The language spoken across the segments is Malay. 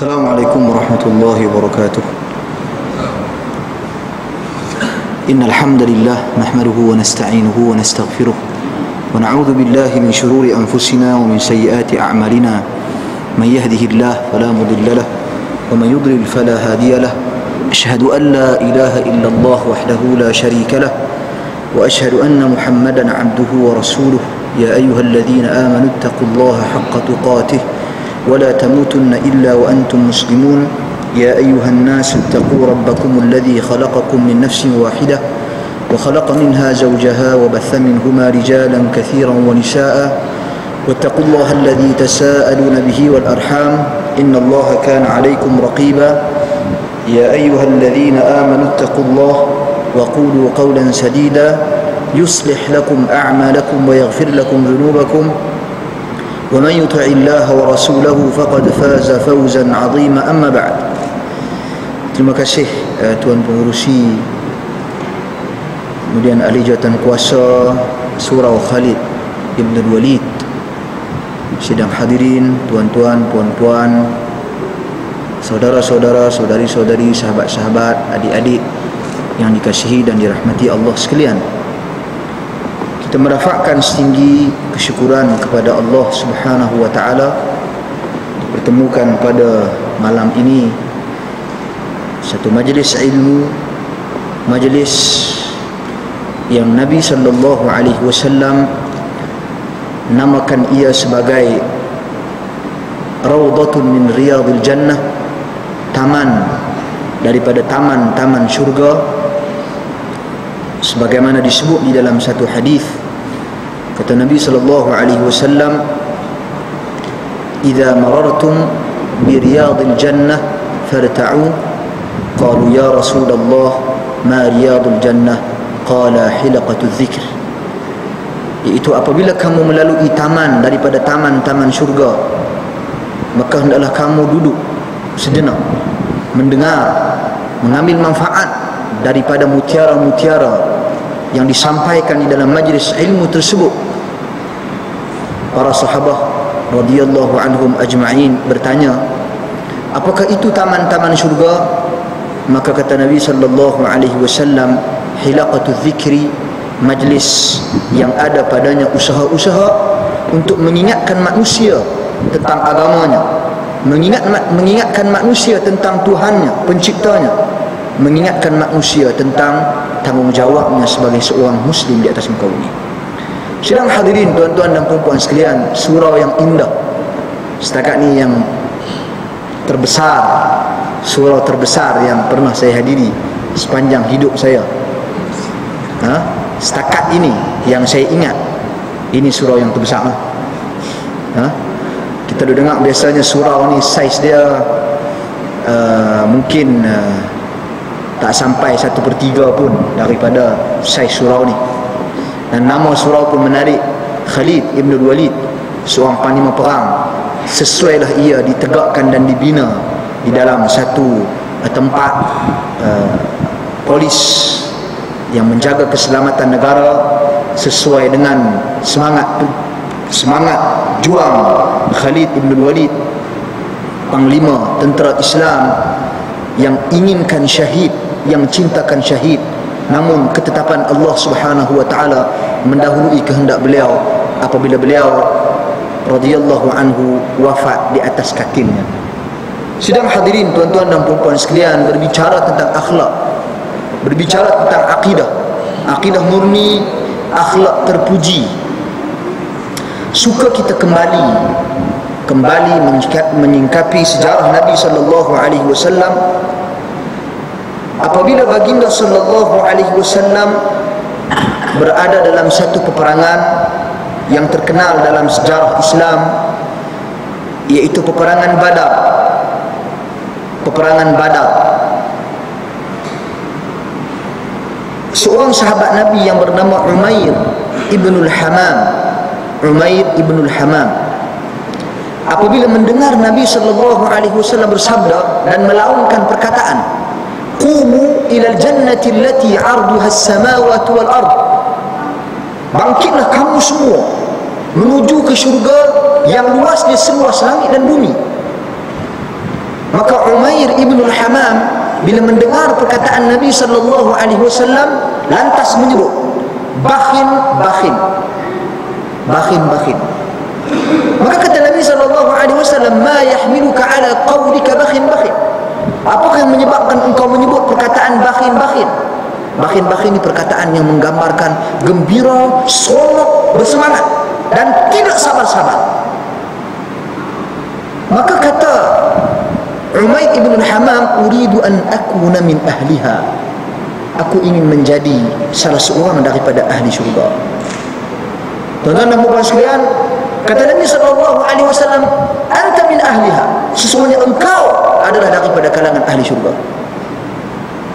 Assalamualaikum warahmatullahi wabarakatuh. Innal hamdalillah nahmaduhu wa nasta'inuhu wa nastaghfiruh wa na'udzu billahi min shururi anfusina wa min sayyiati a'malina. Man yahdihillahu fala mudilla lahu wa man yudlil fala hadiya lahu. Ashhadu an la ilaha illallah wahdahu la sharika lahu wa ashhadu anna Muhammadan 'abduhu wa rasuluh. Ya ayyuhalladhina amanu ittaqullaha haqqa tuqatih ولا تموتن إلا وأنتم مسلمون يا أيها الناس اتقوا ربكم الذي خلقكم من نفس واحدة وخلق منها زوجها وبث منهما رجالا كثيرا ونساء واتقوا الله الذي تساءلون به والأرحام إن الله كان عليكم رقيبا يا أيها الذين آمنوا اتقوا الله وقولوا قولا سديدا يصلح لكم أعمالكم ويغفر لكم ذنوبكم ومن يطع الله ورسوله فقد فاز فوزا عظيما أما بعد. Terima kasih Tuan Pengerusi, kemudian ahli jawatankuasa Surau Khalid Ibn Walid, sidang hadirin, tuan-tuan, puan-puan, saudara-saudara, saudari-saudari, sahabat-sahabat, adik-adik yang dikasihi dan dirahmati Allah sekalian. Kita merafakkan setinggi kesyukuran kepada Allah Subhanahu wa taala, dipertemukan pada malam ini satu majlis ilmu, majlis yang Nabi sallallahu alaihi wasallam namakan ia sebagai raudhatun min riyadil jannah, taman daripada taman-taman syurga, sebagaimana disebut di dalam satu hadis. Kata Nabi sallallahu alaihi wasallam, "Idza marartum bi riyadil jannah farta'u." Qalu ya Rasulullah, "Ma riyadul jannah?" Qala hilaqatul dzikr. Iaitu apabila kamu melalui taman daripada taman-taman syurga, maka hendaklah kamu duduk sejenak, mendengar, mengambil manfaat daripada mutiara-mutiara yang disampaikan di dalam majlis ilmu tersebut. Para sahabat radhiyallahu anhum ajma'in bertanya, apakah itu taman-taman syurga? Maka kata Nabi sallallahu alaihi wasallam, hilaqatu dzikri, majlis yang ada padanya usaha-usaha untuk mengingatkan manusia tentang agamanya, mengingatkan manusia tentang Tuhannya, penciptanya, mengingatkan manusia tentang tanggungjawabnya sebagai seorang Muslim di atas muka bumi. Sidang hadirin, tuan-tuan dan puan-puan sekalian, surau yang indah, setakat ni yang terbesar, surau terbesar yang pernah saya hadiri sepanjang hidup saya. Setakat ini yang saya ingat, ini surau yang terbesar. Kita dah dengar biasanya surau ni saiz dia mungkin tak sampai 1/3 pun daripada saiz surau ni. Dan nama surau pun menarik, Khalid Ibn Walid, seorang panglima perang. Sesuailah ia ditegakkan dan dibina di dalam satu tempat polis yang menjaga keselamatan negara sesuai dengan semangat juang Khalid Ibn Walid, panglima tentera Islam yang inginkan syahid, yang cintakan syahid, namun ketetapan Allah Subhanahu wa taala mendahului kehendak beliau apabila beliau radhiyallahu anhu wafat di atas kakinya. Sidang hadirin, tuan-tuan dan puan-puan sekalian, berbicara tentang akhlak, berbicara tentang akidah, akidah murni, akhlak terpuji. Suka kita kembali menyingkapi sejarah Nabi sallallahu alaihi wasallam. Apabila baginda sallallahu alaihi wasallam berada dalam satu peperangan yang terkenal dalam sejarah Islam, iaitu peperangan Badar. Peperangan Badar. Seorang sahabat Nabi yang bernama Umair Ibnul Hammam, Umair Ibnul Hammam, apabila mendengar Nabi sallallahu alaihi wasallam bersabda dan melaungkan perkataan, "Qumu ilal jannati allati 'arduha as-samawati wal ard." Bangkitlah kamu semua menuju ke syurga yang luasnya seluas langit dan bumi. Maka Umair ibn al-Hammam bila mendengar perkataan Nabi SAW lantas menyebut, "Bakhin, bakhin, bakhin, bakhin." Maka kata Nabi SAW, "Ma yahmiluka ala qawlika bakhin, bakhin." Apakah yang menyebabkan engkau menyebut perkataan bakhin, bakhin? Bakhin, bakhin ini perkataan yang menggambarkan gembira, seronok, bersemangat dan tidak sabar-sabar. Maka kata Umair ibn al-Hammam, "Uridu an akuna min ahliha." Aku ingin menjadi salah seorang daripada ahli syurga. Tuan-tuan dan puan sekalian, kata Nabi SAW, "Anta min ahliha." Sesungguhnya engkau adalah daripada kalangan ahli syurga.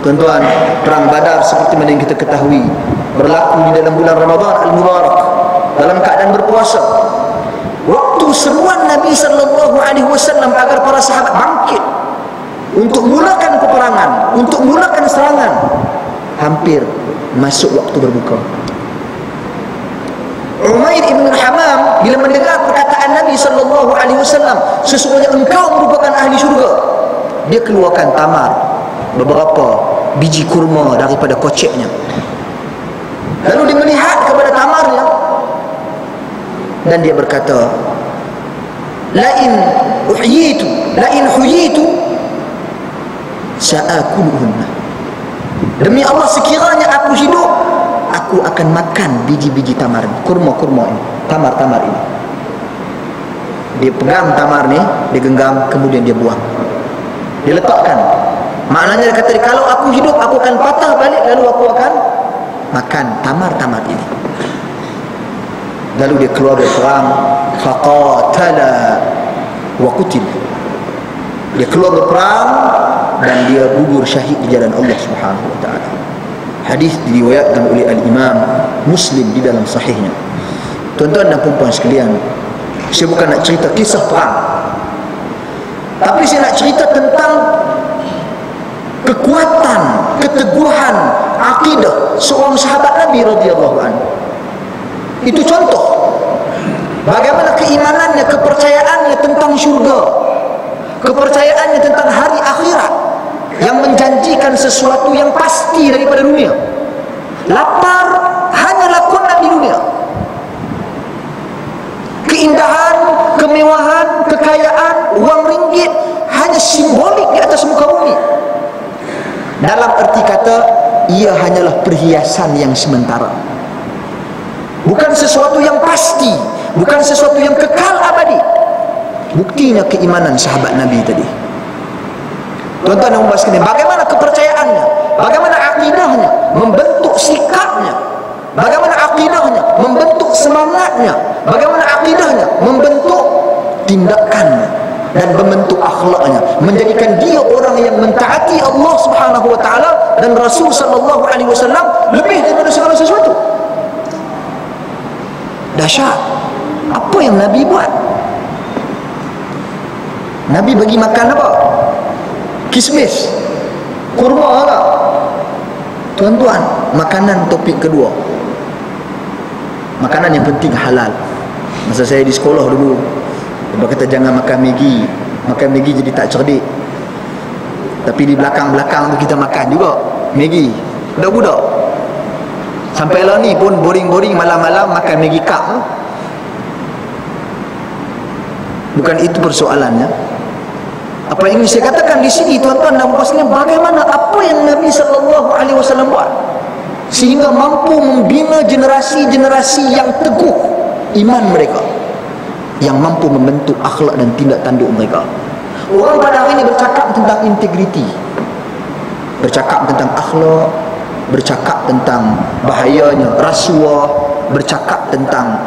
Tuan-tuan, perang Badar seperti mana yang kita ketahui berlaku di dalam bulan Ramadan al-Mubarak dalam keadaan berpuasa. Waktu seruan Nabi SAW agar para sahabat bangkit untuk mulakan peperangan, untuk mulakan serangan, hampir masuk waktu berbuka. Umair ibn al-Hammam bila mendengar perkataan Nabi SAW, "Sesungguhnya engkau merupakan ahli syurga," dia keluarkan tamar, beberapa biji kurma daripada koceknya, lalu dia melihat kepada tamarnya dan dia berkata, la in huyitu sa'akuluhunna. Demi Allah, sekiranya aku hidup, aku akan makan biji-biji tamar, kurma-kurma ini, tamar-tamar ini. Dia pegang tamar ni, dia genggam, kemudian dia buang, dia letakkan. Maknanya dia kata, kalau aku hidup, aku akan patah balik, lalu aku akan makan tamar-tamar ini. Lalu dia keluar dari perang, faqatala wa qutil. Dia keluar dari perang dan dia gugur syahid di jalan Allah Subhanahu wa taala. Hadis diriwayatkan oleh al-Imam Muslim di dalam sahihnya. Tuan-tuan dan puan-puan sekalian, saya bukan nak cerita kisah perang, tapi saya nak cerita tentang kekuatan, keteguhan akidah seorang sahabat Nabi radhiyallahu anhu. Itu contoh bagaimana keimanannya, kepercayaannya tentang syurga, kepercayaannya tentang hari akhirat yang menjanjikan sesuatu yang pasti daripada dunia. Lapar hanyalah kunat di dunia. Keindahan, kemewahan, kekayaan, wang ringgit hanya simbolik di atas muka bumi. Dalam erti kata, ia hanyalah perhiasan yang sementara, bukan sesuatu yang pasti, bukan sesuatu yang kekal abadi. Buktinya keimanan sahabat Nabi tadi. Tuan-tuan dan puan sekalian, bagaimana kepercayaannya, bagaimana akidahnya membentuk sikapnya, bagaimana akidahnya membentuk semangatnya, bagaimana akidahnya membentuk tindakannya dan membentuk akhlaknya, menjadikan dia orang yang mentaati Allah Subhanahu wa taala dan Rasul sallallahu alaihi wasallam lebih daripada segala sesuatu. Dahsyat apa yang Nabi buat. Nabi bagi makan apa? Kismis, kurma lah. Tuan-tuan, makanan topik kedua. Makanan yang penting halal. Masa saya di sekolah dulu, dia kata jangan makan Maggi, makan Maggi jadi tak cerdik. Tapi di belakang-belakang tu kita makan juga Maggi, budak-budak. Sampai lah ni pun boring-boring malam-malam makan Maggi Cup. Bukan itu persoalannya. Apa yang ingin saya katakan di sini, tuan-tuan dan puan sekalian, bagaimana apa yang Nabi SAW buat sehingga mampu membina generasi-generasi yang teguh iman mereka, yang mampu membentuk akhlak dan tindak tanduk mereka. Orang pada hari ini bercakap tentang integriti, bercakap tentang akhlak, bercakap tentang bahayanya rasuah, bercakap tentang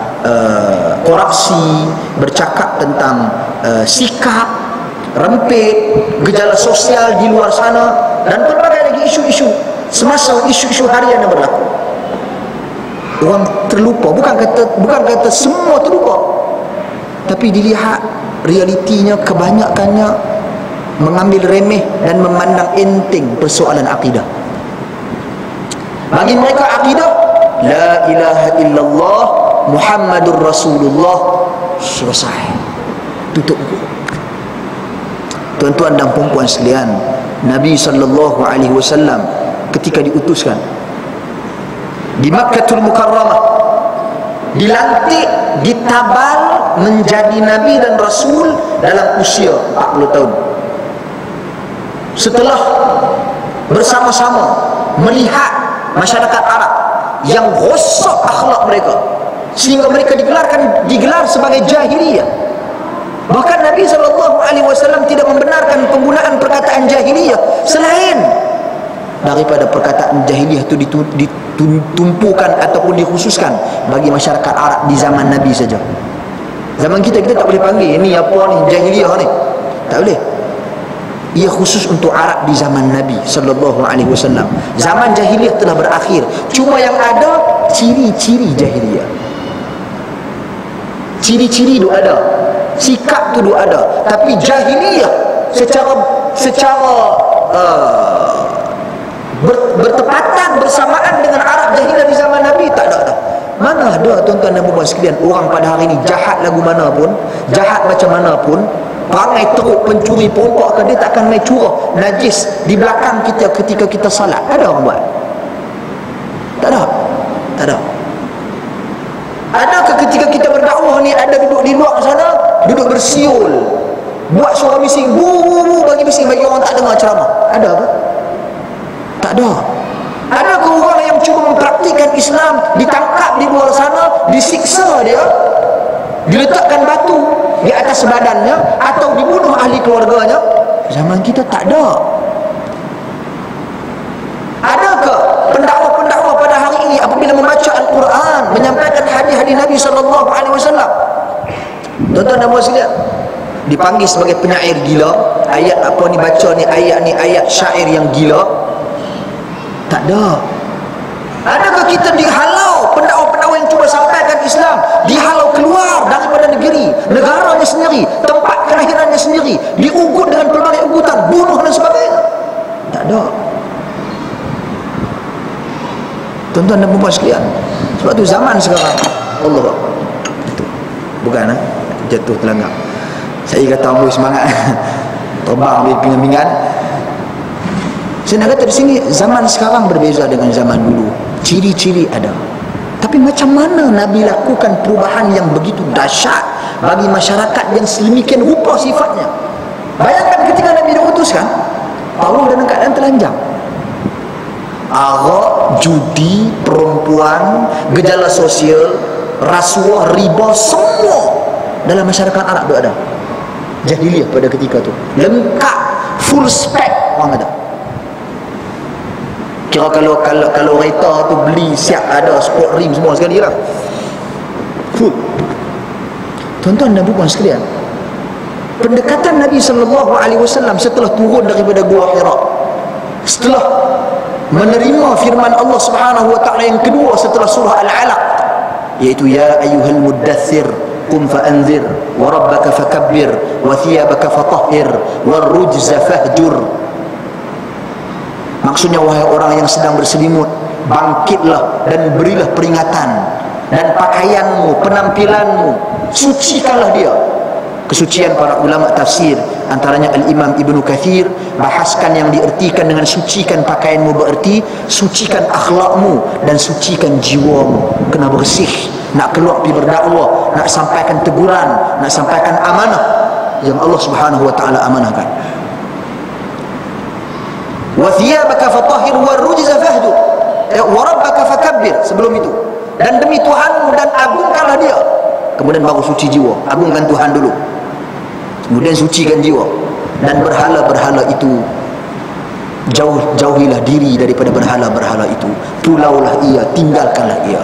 korupsi, bercakap tentang sikap rempit, gejala sosial di luar sana dan berbagai lagi isu-isu semasa, isu-isu harian yang berlaku. Orang terlupa, bukan kata semua terlupa, tapi dilihat realitinya kebanyakannya mengambil remeh dan memandang enteng persoalan akidah. Bagi mereka akidah la ilaha illallah Muhammadur Rasulullah, selesai, tutup. Tuan-tuan dan puan-puan sekalian, Nabi SAW ketika diutuskan di Makkatul Mukarramah, dilantik, ditabal menjadi Nabi dan Rasul dalam usia 40 tahun. Setelah bersama-sama melihat masyarakat Arab yang rosak akhlak mereka, sehingga mereka digelar sebagai jahiliyah. Bahkan Nabi SAW tidak membenarkan penggunaan perkataan jahiliyah selain daripada perkataan jahiliyah itu ditumpukan ataupun dikhususkan bagi masyarakat Arab di zaman Nabi saja. Zaman kita tak boleh panggil ini apa ni, jahiliyah ni, tak boleh. Ia khusus untuk Arab di zaman Nabi SAW. Zaman jahiliyah telah berakhir. Cuma yang ada ciri-ciri jahiliyah. Ciri-ciri duk ada, sikap tu duk ada. Tapi jahiliyah secara bertepatan bersamaan dengan Arab jahiliyah di zaman Nabi tak ada dah. Mana ada, tuan-tuan dan puan-puan sekalian, orang pada hari ini jahat lagu mana pun, jahat macam mana pun, perangai teruk, pencuri, perompak, dia tak akan main curah najis di belakang kita ketika kita salat. Ada orang buat? Tak ada. Tak ada. Adakah ketika kita berdakwah ni ada duduk di luar sana, duduk bersiul, buat suara bising, bu bagi bising bagi orang tak dengar ceramah? Ada apa? Tak ada. Adakah orang yang cuba mempraktikkan Islam ditangkap di luar sana, disiksa dia, diletakkan batu di atas badannya atau dibunuh ahli keluarganya? Zaman kita tak ada. Adakah pendakwa-pendakwa pada hari ini apabila membaca Al-Quran, menyampaikan hadis-hadis Nabi SAW, tuan-tuan dan puan sekalian, dipanggil sebagai penyair gila, ayat apa ni baca ni ayat syair yang gila? Tak ada. Adakah kita dihalau, pendakwa-pendakwa yang cuba sampaikan Islam dihalau keluar daripada negaranya sendiri, tempat kelahirannya sendiri, diugut dengan pelbagai ugutan, bunuh dan sebagainya? Tak ada. Tuan-tuan dan puan sekalian, sebab tu zaman sekarang, Allah itu bukan jatuh terlanggar. Saya kata ambil semangat terbang ambil pinggan-pinggan. Saya nak kata di sini, zaman sekarang berbeza dengan zaman dulu. Ciri-ciri ada. Tapi macam mana Nabi lakukan perubahan yang begitu dahsyat bagi masyarakat yang sedemikian rupa sifatnya? Bayangkan ketika Nabi diutuskan, Paulus dalam keadaan telanjang. Arak, judi, perempuan, gejala sosial, rasuah, riba, semua dalam masyarakat Arab tu ada. Jahiliyah pada ketika tu lengkap, full spek orang ada. Kira kalau kereta tu beli siap ada sport rim semua sekali lah. Full. Tuan-tuan dan puan sekalian, pendekatan Nabi SAW setelah turun daripada Gua Hira, setelah menerima firman Allah Subhanahu Wa Taala yang kedua setelah surah Al-Alaq, iaitu ya ayyuhal muddathir qum fa'anzir wa rabbaka fakabbir wa thiyabaka fatahhir wa rujza fahjur. Maksudnya, wahai orang yang sedang berselimut, bangkitlah dan berilah peringatan, dan pakaianmu, penampilanmu, sucikanlah dia. Kesucian para ulama tafsir, antaranya Al-Imam Ibnu Kathir, bahaskan yang diertikan dengan sucikan pakaianmu bererti sucikan akhlakmu dan sucikan jiwamu. Kena bersih nak keluar pergi berdakwah, nak sampaikan teguran, nak sampaikan amanah yang Allah Subhanahu Wa Taala amanahkan. Wa thiyabaka fatahhir wa rujza fahjur wa rabbaka fakabbir. Sebelum itu, dan demi Tuhanmu dan agungkanlah dia, kemudian baru suci jiwa. Agungkan Tuhan dulu, kemudian sucikan jiwa. Dan berhala-berhala itu, jauhilah diri daripada berhala-berhala itu, pulaulah ia, tinggalkanlah ia.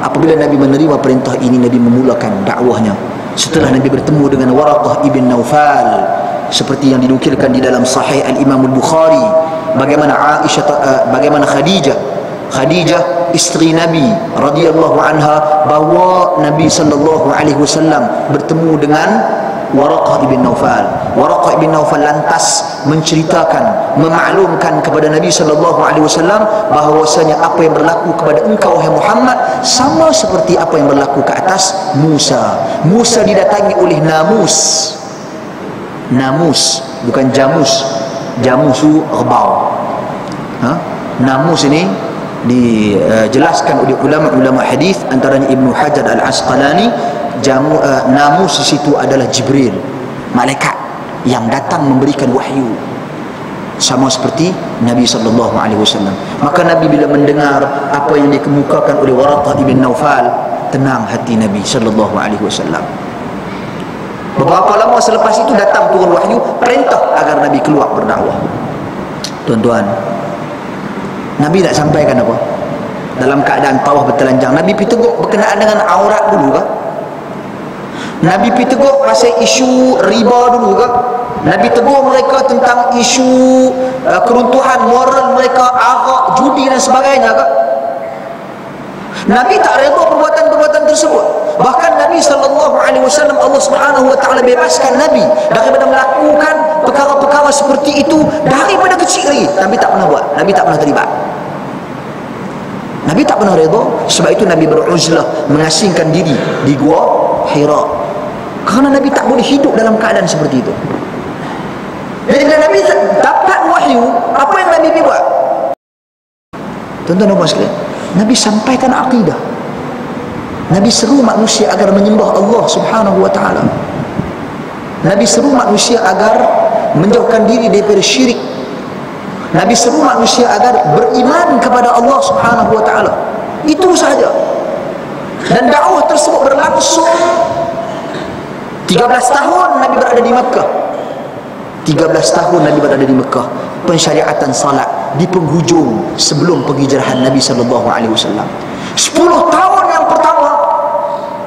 Apabila Nabi menerima perintah ini, Nabi memulakan dakwahnya setelah Nabi bertemu dengan Waraqah ibn Naufal, seperti yang dinukilkan di dalam Sahih Al-Imam Al-Bukhari, bagaimana Khadijah isteri Nabi radhiyallahu anha bawa Nabi sallallahu alaihi wasallam bertemu dengan Waraqah ibn Naufal. Waraqah ibn Naufal lantas menceritakan, memaklumkan kepada Nabi sallallahu alaihi wasallam bahawasanya apa yang berlaku kepada engkau wahai Muhammad sama seperti apa yang berlaku ke atas Musa. Musa didatangi oleh namus. Namus, bukan jamus. Jamus itu rebau. Namus ini dijelaskan oleh ulama-ulama hadis, antaranya Ibnu Hajar Al-Asqalani, namus di situ adalah Jibril, malaikat yang datang memberikan wahyu, sama seperti Nabi sallallahu alaihi wasallam. Maka Nabi bila mendengar apa yang dikemukakan oleh Waraqah ibn Naufal, tenang hati Nabi sallallahu alaihi wasallam. Beberapa lama selepas itu datang turun wahyu, perintah agar Nabi keluar berdakwah. Tuan-tuan, Nabi nak sampaikan apa? Dalam keadaan tawaf bertelanjang, Nabi pitegur berkenaan dengan aurat dulu ke? Nabi pitegur pasal isu riba dulu ke? Nabi tegur mereka tentang isu keruntuhan moral mereka, arak, judi dan sebagainya ke? Nabi tak reda perbuatan-perbuatan tersebut. Bahkan Nabi SAW, Allah SWT bebaskan Nabi daripada melakukan perkara-perkara seperti itu daripada kecil lagi. Nabi tak pernah buat, Nabi tak pernah terlibat, Nabi tak pernah reda. Sebab itu Nabi beruzlah, mengasingkan diri di gua Hira, kerana Nabi tak boleh hidup dalam keadaan seperti itu. Jadi bila Nabi dapat wahyu, apa yang Nabi buat? Tuan-tuan dan puan sekalian, Nabi sampaikan akidah. Nabi seru manusia agar menyembah Allah Subhanahu wa ta'ala. Nabi seru manusia agar menjauhkan diri daripada syirik. Nabi seru manusia agar beriman kepada Allah Subhanahu wa ta'ala. Itu sahaja. Dan dakwah tersebut berlangsung 13 tahun Nabi berada di Mekah. 13 tahun Nabi berada di Mekah. Pensyariatan salat di penghujung sebelum penghijrahan Nabi sallallahu alaihi wasallam. 10 tahun yang pertama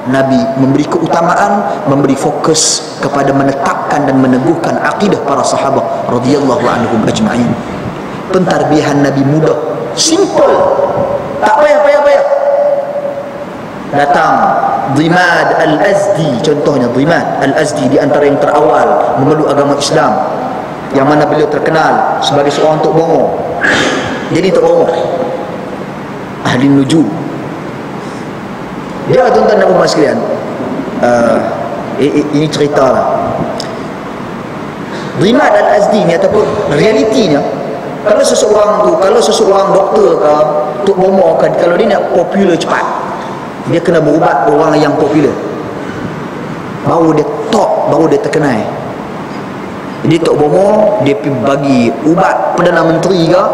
Nabi memberi keutamaan, memberi fokus kepada menetapkan dan meneguhkan akidah para sahabat radhiyallahu anhum ajma'in. Pentarbihan Nabi mudah, simple. Tak payah-payah. Datang Dhimad Al-Azdi, contohnya Dhimad Al-Azdi di antara yang terawal memeluk agama Islam, yang mana beliau terkenal sebagai seorang Tok Bongo. Jadi Tok Bongo ahli nujum. Dia tuan-tuan dan puan sekalian, ini cerita lah. Dhimad Al-Azdi ni ataupun realitinya, kalau seseorang tu, kalau seseorang doktor ke Tok Bongo kan, kalau dia nak popular cepat, dia kena berubat orang yang popular, baru dia top, baru dia terkenal. Jadi Tok Bomo dia bagi ubat Perdana Menteri ke,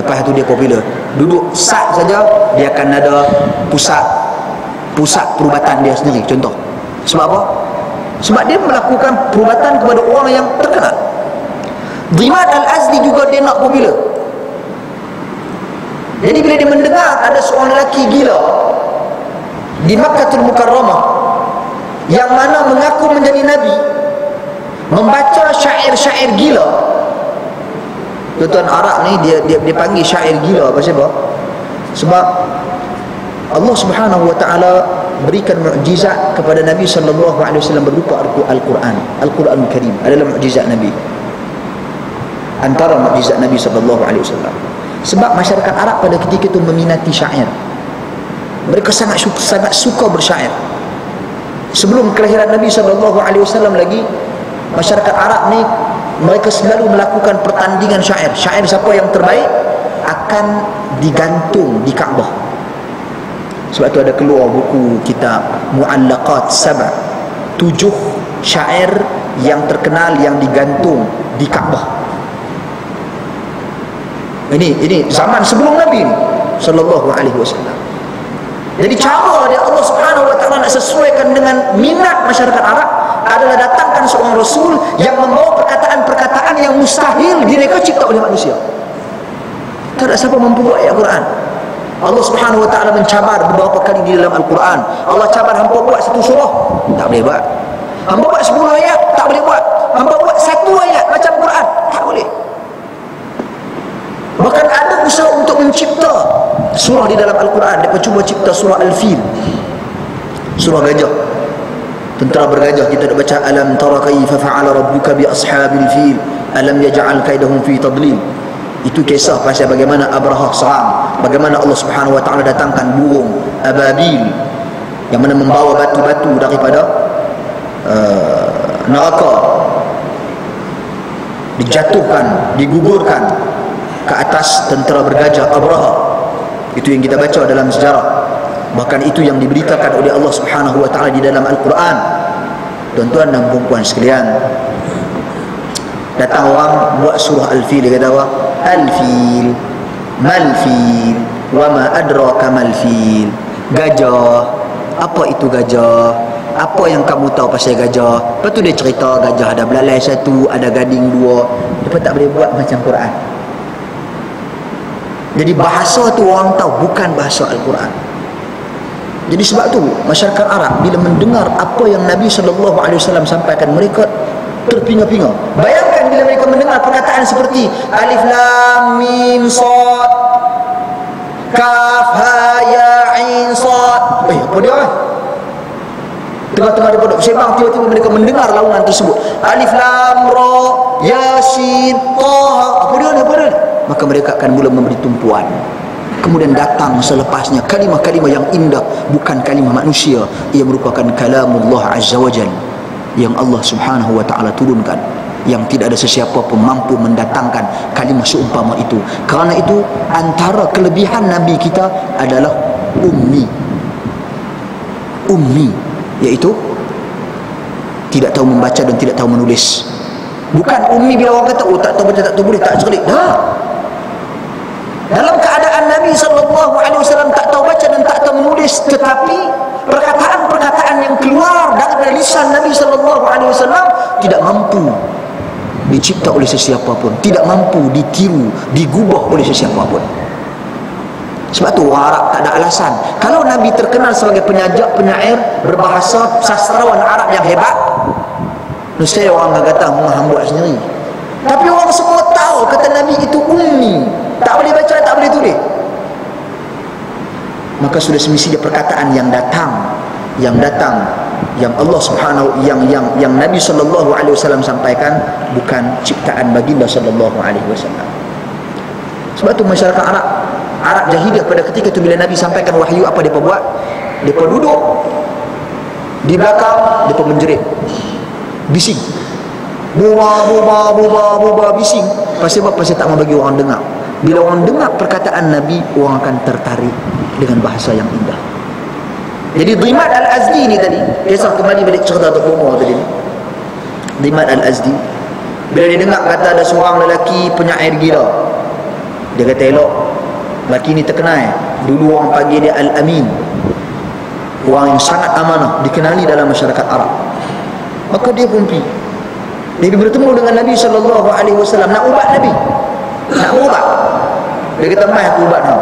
lepas tu dia popular. Duduk sat saja dia akan ada pusat perubatan dia sendiri, contoh. Sebab apa? Sebab dia melakukan perubatan kepada orang yang terkenal. Dhimad Al-Azdi juga dia nak popular. Jadi bila dia mendengar ada seorang lelaki gila di Makkahul Mukarramah yang mana mengaku menjadi Nabi, membaca syair-syair gila. Tuan-tuan, Arab ni dia panggil syair gila. Pasal apa? Sebab Allah Subhanahu wa ta'ala berikan mukjizat kepada Nabi sallallahu alaihi wasallam berupa Al-Quran. Al-Quran Karim adalah mukjizat Nabi. Antara mukjizat Nabi sallallahu alaihi wasallam. Sebab masyarakat Arab pada ketika itu meminati syair. Mereka sangat suka bersyair. Sebelum kelahiran Nabi SAW lagi, masyarakat Arab ni mereka selalu melakukan pertandingan syair. Syair siapa yang terbaik akan digantung di Kaabah. Sebab itu ada keluar buku kitab Mu'allaqat Sab'a, 7 syair yang terkenal yang digantung di Kaabah. Ini zaman sebelum Nabi ni sallallahu alaihi wasallam. Jadi cara dia Allah Subhanahu wa taala nak sesuaikan dengan minat masyarakat Arab adalah datangkan seorang rasul yang membawa perkataan-perkataan yang mustahil direka cipta oleh manusia. Tak ada siapa mampu buat ayat Quran. Allah Subhanahu wa taala mencabar beberapa kali di dalam Al-Quran. Allah cabar hampa buat satu surah, tak boleh buat. Hampa buat 10 ayat, tak boleh buat. Hampa buat satu ayat macam Quran, tak boleh. Bahkan ada usaha untuk mencipta surah di dalam Al-Quran. Mereka cuba cipta surah Al-Fil, surah gajah, tentera bergajah. Kita dah baca alam tara kaifa fa'ala rabbuka bi ashabil fil alam yaj'al kaidahum fi tadlil. Itu kisah pasal bagaimana Abraha seram, bagaimana Allah Subhanahu wa taala datangkan burung ababil yang mana membawa batu-batu daripada neraka, dijatuhkan, digugurkan ke atas tentera bergajah Abraha. Itu yang kita baca dalam sejarah, bahkan itu yang diberitakan oleh Allah Subhanahu wa taala di dalam Al-Quran. Tuan-tuan dan puan-puan sekalian, datang orang buat surah Al-Fil, dia kata apa? Al-Fil, Mal-Fil, wa ma adraka mal-Fil. Gajah, apa itu gajah? Apa yang kamu tahu pasal gajah? Lepas tu dia cerita gajah ada belalai satu, ada gading dua. Lepas tak boleh buat macam Quran. Jadi bahasa tu orang tahu, bukan bahasa Al-Quran. Jadi sebab tu masyarakat Arab bila mendengar apa yang Nabi SAW sampaikan, mereka terpinga-pinga. Bayangkan bila mereka mendengar perkataan seperti Alif Lam Mim Sad Kaf Ha Ya Ain Sad. Apa dia kan? Tengah-tengah daripada bersembang, tiba-tiba mereka mendengar launan tersebut. Alif Lam Ra Yasin Taha. Apa dia? Maka mereka akan mula memberi tumpuan. Kemudian datang selepasnya kalimah-kalimah yang indah, bukan kalimah manusia. Ia merupakan kalamullah Azza wa Jal, yang Allah Subhanahu wa taala turunkan, yang tidak ada sesiapa pun mampu mendatangkan kalimah seumpama itu. Kerana itu antara kelebihan Nabi kita adalah ummi, iaitu tidak tahu membaca dan tidak tahu menulis. Bukan ummi bila orang kata oh tak tahu baca, tak tahu tulis, tak celik dah. Dalam keadaan Nabi SAW tak tahu baca dan tak tahu menulis, tetapi perkataan-perkataan yang keluar dari lisan Nabi SAW tidak mampu dicipta oleh sesiapa pun, tidak mampu ditiru, digubah oleh sesiapa pun. Sebab tu orang Arab tak ada alasan. Kalau Nabi terkenal sebagai penyaja, penyair, berbahasa, sastrawan Arab yang hebat, mesti orang akan kata hang buat sendiri. Tapi orang semua tahu kata Nabi itu ummi, tak boleh baca, tak boleh tulis. Maka sudah semestinya perkataan yang Allah Subhanahu yang Nabi sallallahu alaihi wasallam sampaikan, bukan ciptaan baginda sallallahu alaihi wasallam. Sebab tu masyarakat Arab jahiliah pada ketika itu bila Nabi sampaikan wahyu, apa mereka buat? Mereka duduk di belakang, mereka menjerit, bising, buba bising. Pasal apa? Pasal tak mau bagi orang dengar. Bila orang dengar perkataan Nabi, orang akan tertarik dengan bahasa yang indah. Jadi Dimad Al-Azdi ni tadi, kisah kembali balik cerita Tok Umar tadi ni, Dimad Al-Azdi bila dia dengar kata ada seorang lelaki penyair gila, dia kata elok lelaki ni terkenal. Dulu orang panggil dia Al-Amin, orang yang sangat amanah, dikenali dalam masyarakat Arab. Maka dia pun pergi, dia bertemu dengan Nabi SAW, nak ubat Nabi, nak ubat. Dia kata mai aku ubat kau.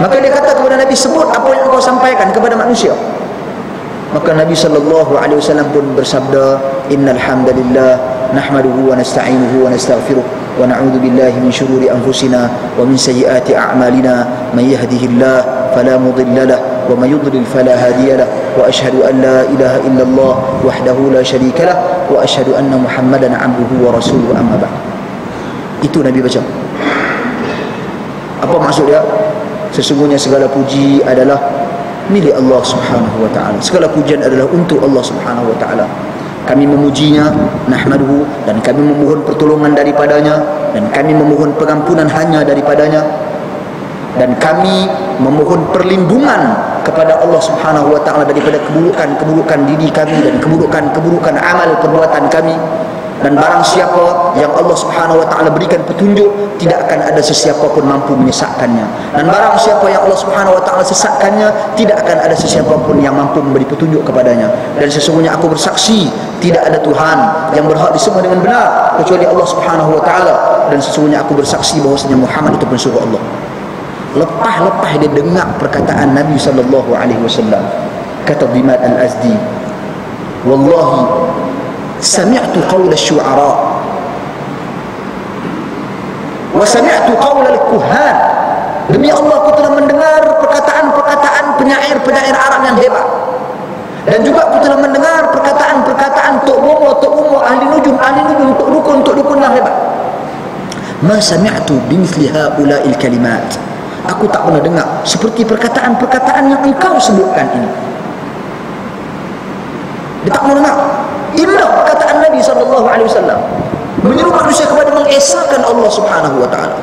Maka dia kata kepada Nabi, sebut apa yang kau sampaikan kepada manusia. Maka Nabi SAW pun bersabda, innal hamdalillah nahmaduhu wa nasta'inuhu wa nastaghfiruh wa na'udzu billahi min syururi anfusina wa min sayyiati a'malina, may yahdihillahu fala mudilla lahu wa may yudlil fala hadiya lahu, wa ashhadu an la ilaha illallah wahdahu la syarika lahu wa ashhadu anna muhammadan 'abduhu wa rasuluhu, amma ba'd. Itu Nabi baca. Apa maksud dia? Sesungguhnya segala puji adalah milik Allah Subhanahu wa taala. Segala pujian adalah untuk Allah Subhanahu wa taala. Kami memujinya, nahmaduhu, dan kami memohon pertolongan daripadanya, dan kami memohon pengampunan hanya daripadanya, dan kami memohon perlindungan kepada Allah Subhanahu wa taala daripada keburukan-keburukan diri kami dan keburukan-keburukan amal perbuatan kami. Dan barang siapa yang Allah Subhanahu wa taala berikan petunjuk, tidak akan ada sesiapa pun mampu menyesatkannya. Dan barang siapa yang Allah Subhanahu wa taala sesatkannya, tidak akan ada sesiapa pun yang mampu memberi petunjuk kepadanya. Dan sesungguhnya aku bersaksi, tidak ada Tuhan yang berhak disembah dengan benar kecuali Allah Subhanahu wa taala, dan sesungguhnya aku bersaksi bahawasanya Muhammad itu pesuruh Allah. Lepas-lepas dia dengar perkataan Nabi sallallahu alaihi wasallam, kata Dimad Al-Azdi, wallahi سمعت قول الشعراء وسمعت قول الكهان. Demi Allah, aku telah mendengar perkataan-perkataan penyair-penyair Arab yang hebat, dan juga aku telah mendengar perkataan-perkataan tok bomo, ahli nujum, tok dukun yang hebat. Ma sami'tu bimithli haula'il kalimat. Aku tak pernah dengar seperti perkataan-perkataan yang engkau sebutkan ini. Dia tak pernah dengar. Inilah perkataan Nabi SAW menyuruh manusia kepada mengesahkan Allah Subhanahu Wa Taala.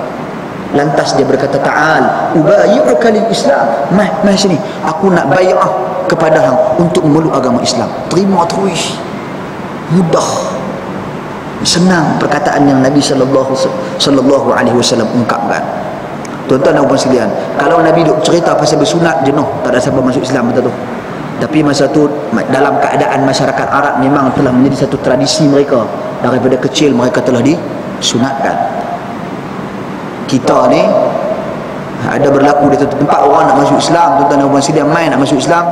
Lantas dia berkata, ta'al ubayi'uka lil Islam, mah sini, aku nak bay'ah kepada hang untuk memeluk agama Islam. Terima terus, mudah, senang perkataan yang Nabi sallallahu alaihi wasallam ungkapkan. Tuan-tuan dan puan sekalian, kalau Nabi duk cerita pasal bersunat je noh, tak ada siapa masuk Islam betul tu. Tapi masa tu dalam keadaan masyarakat Arab memang telah menjadi satu tradisi mereka, daripada kecil mereka telah disunatkan. Kita ni ada berlaku di satu tempat orang nak masuk Islam, tuan-tuan dan puan sekalian, main nak masuk Islam,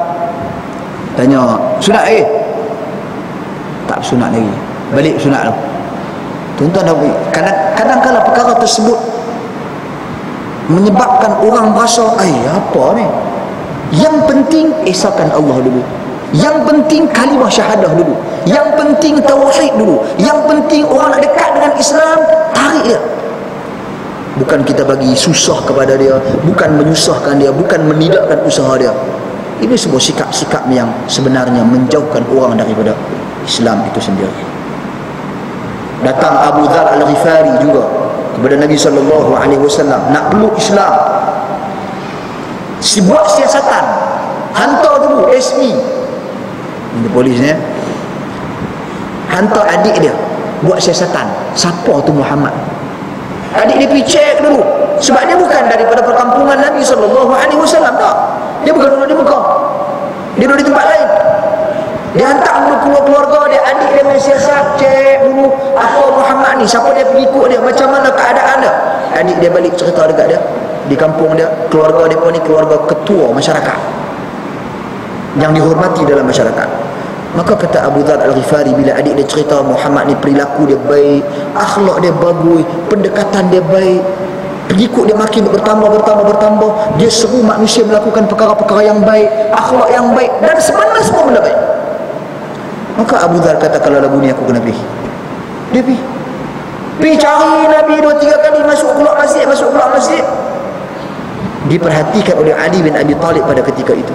tanya, "Sunat tak sunat lagi. Balik sunat tu." Tuan-tuan, kadang-kadang perkara tersebut menyebabkan orang merasa, apa ni? Yang penting esahkan Allah dulu, yang penting kalimah syahadah dulu, yang penting tauhid dulu, yang penting orang nak dekat dengan Islam, tarik dia. Bukan kita bagi susah kepada dia, bukan menyusahkan dia, bukan menidakkan usaha dia. Ini sebuah sikap-sikap yang sebenarnya menjauhkan orang daripada Islam itu sendiri. Datang Abu Dhar Al-Ghifari juga kepada Nabi SAW nak peluk Islam. Buat siasatan, hantar dulu resmi polisnya, hantar adik dia buat siasatan, siapa tu Muhammad. Adik dia pergi cek dulu, sebab dia bukan daripada perkampungan Nabi SAW, tak, dia bukan duduk di Mekah, dia duduk di tempat lain. Dia hantar dulu keluarga dia, adik dia mensiasat, cek dulu apa Muhammad ni, siapa dia pengikut dia, macam mana keadaan dia. Adik dia balik cerita dekat dia di kampung dia, keluarga dia pun ni keluarga ketua masyarakat yang dihormati dalam masyarakat. Maka kata Abu Dhar Al-Ghifari, bila adik dia cerita Muhammad ni perilaku dia baik, akhlak dia bagus, pendekatan dia baik, pengikut dia makin bertambah, dia seru manusia melakukan perkara-perkara yang baik, akhlak yang baik, dan sebenarnya semua benda baik. Maka Abu Dhar kata, kalau lagu ni aku kena pergi. Dia pergi cari Nabi 2-3 kali, masuk keluar masjid. Diperhatikan oleh Ali bin Abi Talib pada ketika itu.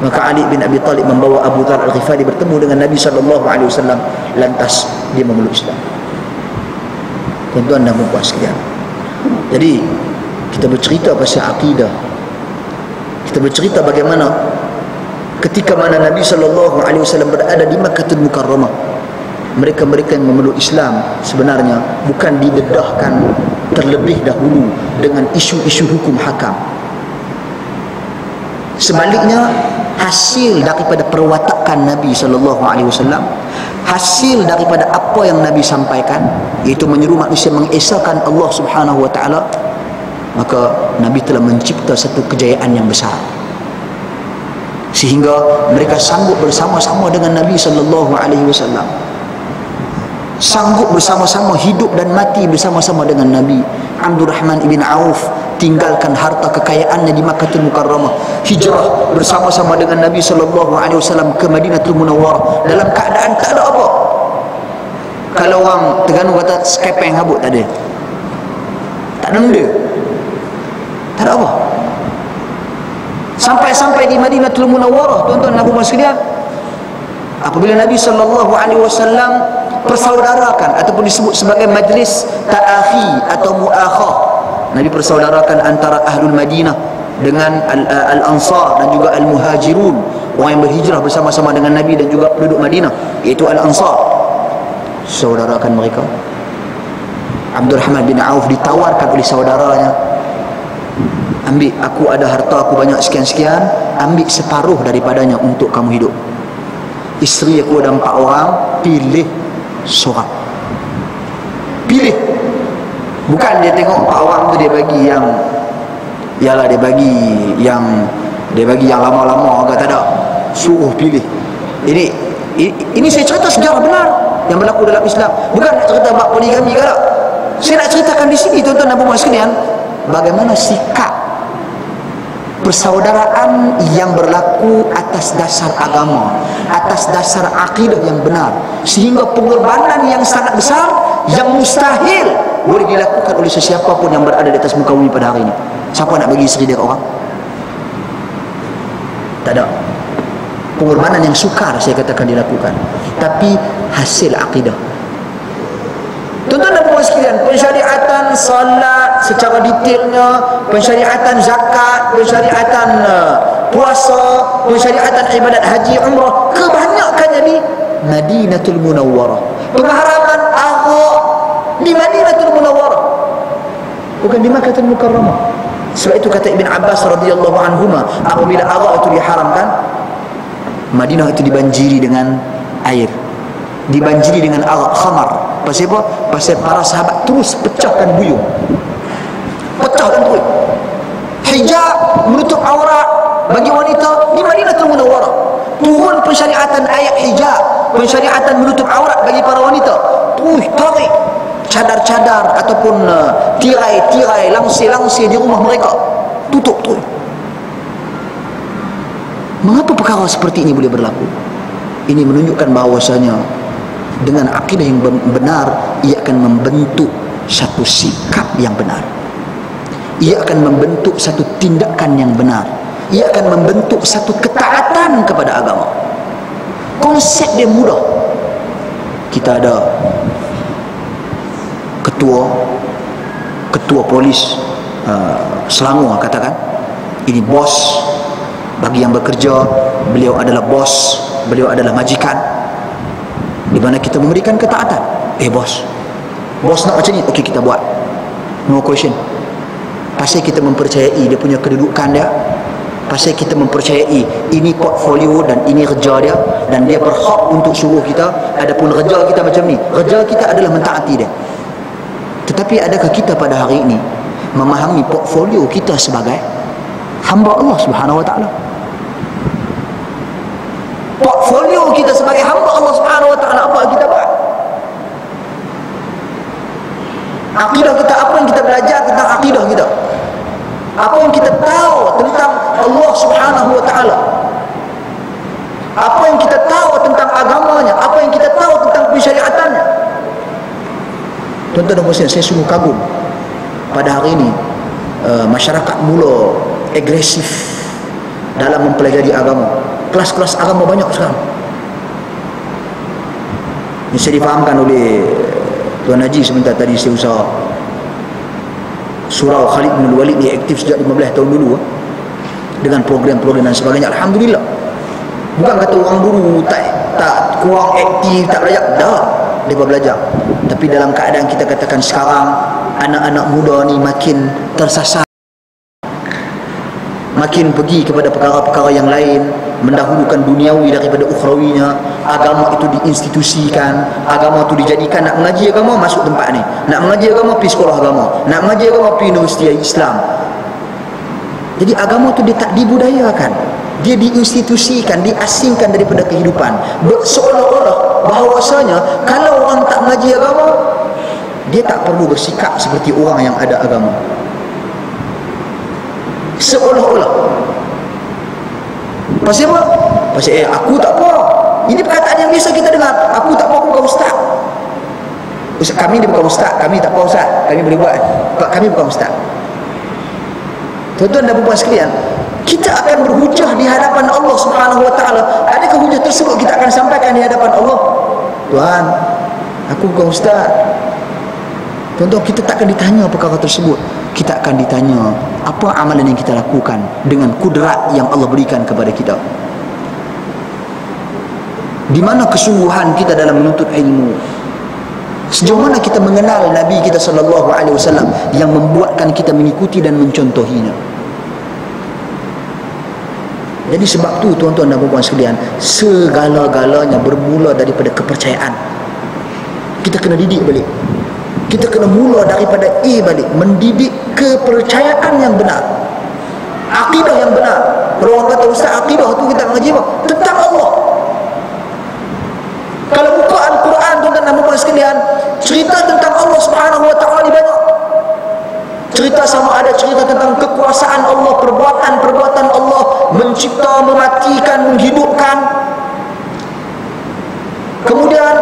Maka Ali bin Abi Talib membawa Abu Dhar Al-Ghifari bertemu dengan Nabi SAW, lantas dia memeluk Islam. Tuan-tuan dan puan sekalian, jadi kita bercerita pasal akidah, kita bercerita bagaimana ketika mana Nabi SAW berada di Makkahul Mukarramah, mereka yang memeluk Islam sebenarnya bukan didedahkan terlebih dahulu dengan isu-isu hukum hakam. Sebaliknya, hasil daripada perwatakan Nabi SAW, hasil daripada apa yang Nabi sampaikan, iaitu menyuruh manusia mengesahkan Allah Subhanahu Wa Taala, maka Nabi telah mencipta satu kejayaan yang besar, sehingga mereka sanggup bersama-sama dengan Nabi SAW, sanggup bersama-sama hidup dan mati bersama-sama dengan Nabi. Abdurrahman ibn Auf tinggalkan harta kekayaannya di Makkahul Mukarramah, hijrah bersama-sama dengan Nabi SAW ke Madinatul Munawwarah dalam keadaan tak ada apa. Kalau orang Terengganu kata skepeng habut, tak ada, tak ada benda, tak ada apa. Sampai-sampai di Madinatul Munawwarah, tuan-tuan dan puan sekalian, apabila Nabi SAW persaudarakan, ataupun disebut sebagai majlis ta'akhi atau mu'akhah, Nabi persaudarakan antara Ahlul Madinah dengan Al-Ansar dan juga Al-Muhajirun, orang yang berhijrah bersama-sama dengan Nabi dan juga penduduk Madinah, iaitu Al-Ansar. Saudarakan mereka. Abdurrahman bin Auf ditawarkan oleh saudaranya, ambil, aku ada harta aku banyak sekian-sekian, ambil separuh daripadanya untuk kamu hidup. Isteri aku ada 4 orang, pilih seorang. Pilih. Bukan dia tengok 4 orang tu dia bagi yang, ialah dia bagi yang lama-lama agak, tak ada. Suruh pilih. Ini saya cerita sejarah benar yang berlaku dalam Islam. Bukan nak cerita bab poligami ke tak. Saya nak ceritakan di sini tuan-tuan dan puan sekalian, bagaimana sikap persaudaraan yang berlaku atas dasar agama, atas dasar akidah yang benar, sehingga pengorbanan yang sangat besar yang mustahil boleh dilakukan oleh sesiapa pun yang berada di atas muka bumi pada hari ini. Siapa nak bagi isteri dia ke orang? Tak ada. pengorbanan yang sukar saya katakan dilakukan, tapi hasil akidah. Tuan-tuan dan puan sekalian, pensyariatan salat secara detailnya, pensyariatan zakat, pensyariatan puasa, pensyariatan ibadat haji umrah, kebanyakannya di Madinatul Munawwarah. Pengharapan Allah di Madinatul Munawwarah, bukan di Makkahul Mukarramah. Sebab itu kata Ibn Abbas radhiyallahu anhuma, apabila Allah itu diharamkan, Madinah itu dibanjiri dengan air, dibanjiri dengan khamar. Pasal apa? Pasal para sahabat terus pecahkan buyung, pecahkan buyung, hijab menutup aurat bagi wanita di Madinatul Munawwarah. Turun pensyariatan ayat hijab, pensyariatan menutup aurat bagi para wanita. Tarik cadar-cadar ataupun tirai-tirai, langsir-langsir di rumah mereka, tutup tu. Mengapa perkara seperti ini boleh berlaku? Ini menunjukkan bahawasanya dengan akidah yang benar, ia akan membentuk satu sikap yang benar, ia akan membentuk satu tindakan yang benar, ia akan membentuk satu ketaatan kepada agama. Konsep dia mudah. Kita ada ketua polis Selangor katakan, ini bos bagi yang bekerja, beliau adalah bos, beliau adalah majikan, di mana kita memberikan ketaatan. Bos nak macam ni, okey kita buat, no question. Pasal kita mempercayai dia punya kedudukan dia, pasal kita mempercayai ini portfolio dan ini kerja dia, dan dia berhak untuk suruh kita. Adapun kerja kita macam ni, kerja kita adalah mentaati dia. Tetapi adakah kita pada hari ini memahami portfolio kita sebagai hamba Allah Subhanahu Wa Taala? Portfolio kita sebagai hamba Allah Subhanahu Wa Taala, apa kita buat? Akidah kita, apa yang kita belajar tentang akidah kita, apa yang kita tahu tentang Allah Subhanahu Wa Taala, apa yang kita tahu tentang agamanya, apa yang kita tahu tentang pensyariatannya. Tuan-tuan dan puan, saya sungguh kagum pada hari ini masyarakat mula agresif dalam mempelajari agama. Kelas-kelas agama banyak sekarang. Ini saya difahamkan oleh Tuan Haji sebentar tadi, saya usaha surau Khalid bin Walid ni aktif sejak 15 tahun dulu dengan program-program dan sebagainya. Alhamdulillah, bukan kata orang dulu tak kurang aktif, tak belajar, dah mereka belajar. Tapi dalam keadaan kita katakan sekarang, anak-anak muda ni makin tersasar, makin pergi kepada perkara-perkara yang lain, mendahulukan duniawi daripada ukhrawinya. Agama itu diinstitusikan, agama itu dijadikan. Nak mengaji agama, masuk tempat ni. Nak mengaji agama, pergi sekolah agama. Nak mengaji agama, pergi universiti Islam. Jadi agama itu dia tak dibudayakan, dia diinstitusikan, diasingkan daripada kehidupan. Seolah-olah bahawasanya kalau orang tak mengaji agama, dia tak perlu bersikap seperti orang yang ada agama. Seolah-olah. Pasal apa? Pasal aku tak apa. Ini perkataan yang biasa kita dengar. Aku tak apa, aku bukan ustaz. Kami ni bukan ustaz, kami tak apa ustaz, kami boleh buat. Kami bukan ustaz. Tuan-tuan dan puan sekalian, kita akan berhujah di hadapan Allah Subhanahu Wa Taala. Adakah hujah tersebut kita akan sampaikan di hadapan Allah? Tuhan, aku bukan ustaz. Tuan-tuan, kita takkan ditanya perkara tersebut. Kita akan ditanya apa amalan yang kita lakukan dengan kudrat yang Allah berikan kepada kita. Di mana kesungguhan kita dalam menuntut ilmu? Sejauh mana kita mengenal Nabi kita sallallahu alaihi wasallam yang membuatkan kita mengikuti dan mencontohinya? Jadi sebab tu tuan-tuan dan puan sekalian, segala-galanya bermula daripada kepercayaan. Kita kena didik balik. Kita kena mula daripada balik, mendidik kepercayaan yang benar, akidah yang benar. Kalau orang kata ustaz, akidah tu kita mengaji apa? Tentang Allah. Kalau buka Al-Quran tuan-tuan dan puan sekalian, cerita tentang Allah Subhanahu Wa Taala banyak. Cerita sama ada cerita tentang kekuasaan Allah, perbuatan-perbuatan Allah, mencipta, mematikan, menghidupkan. Kemudian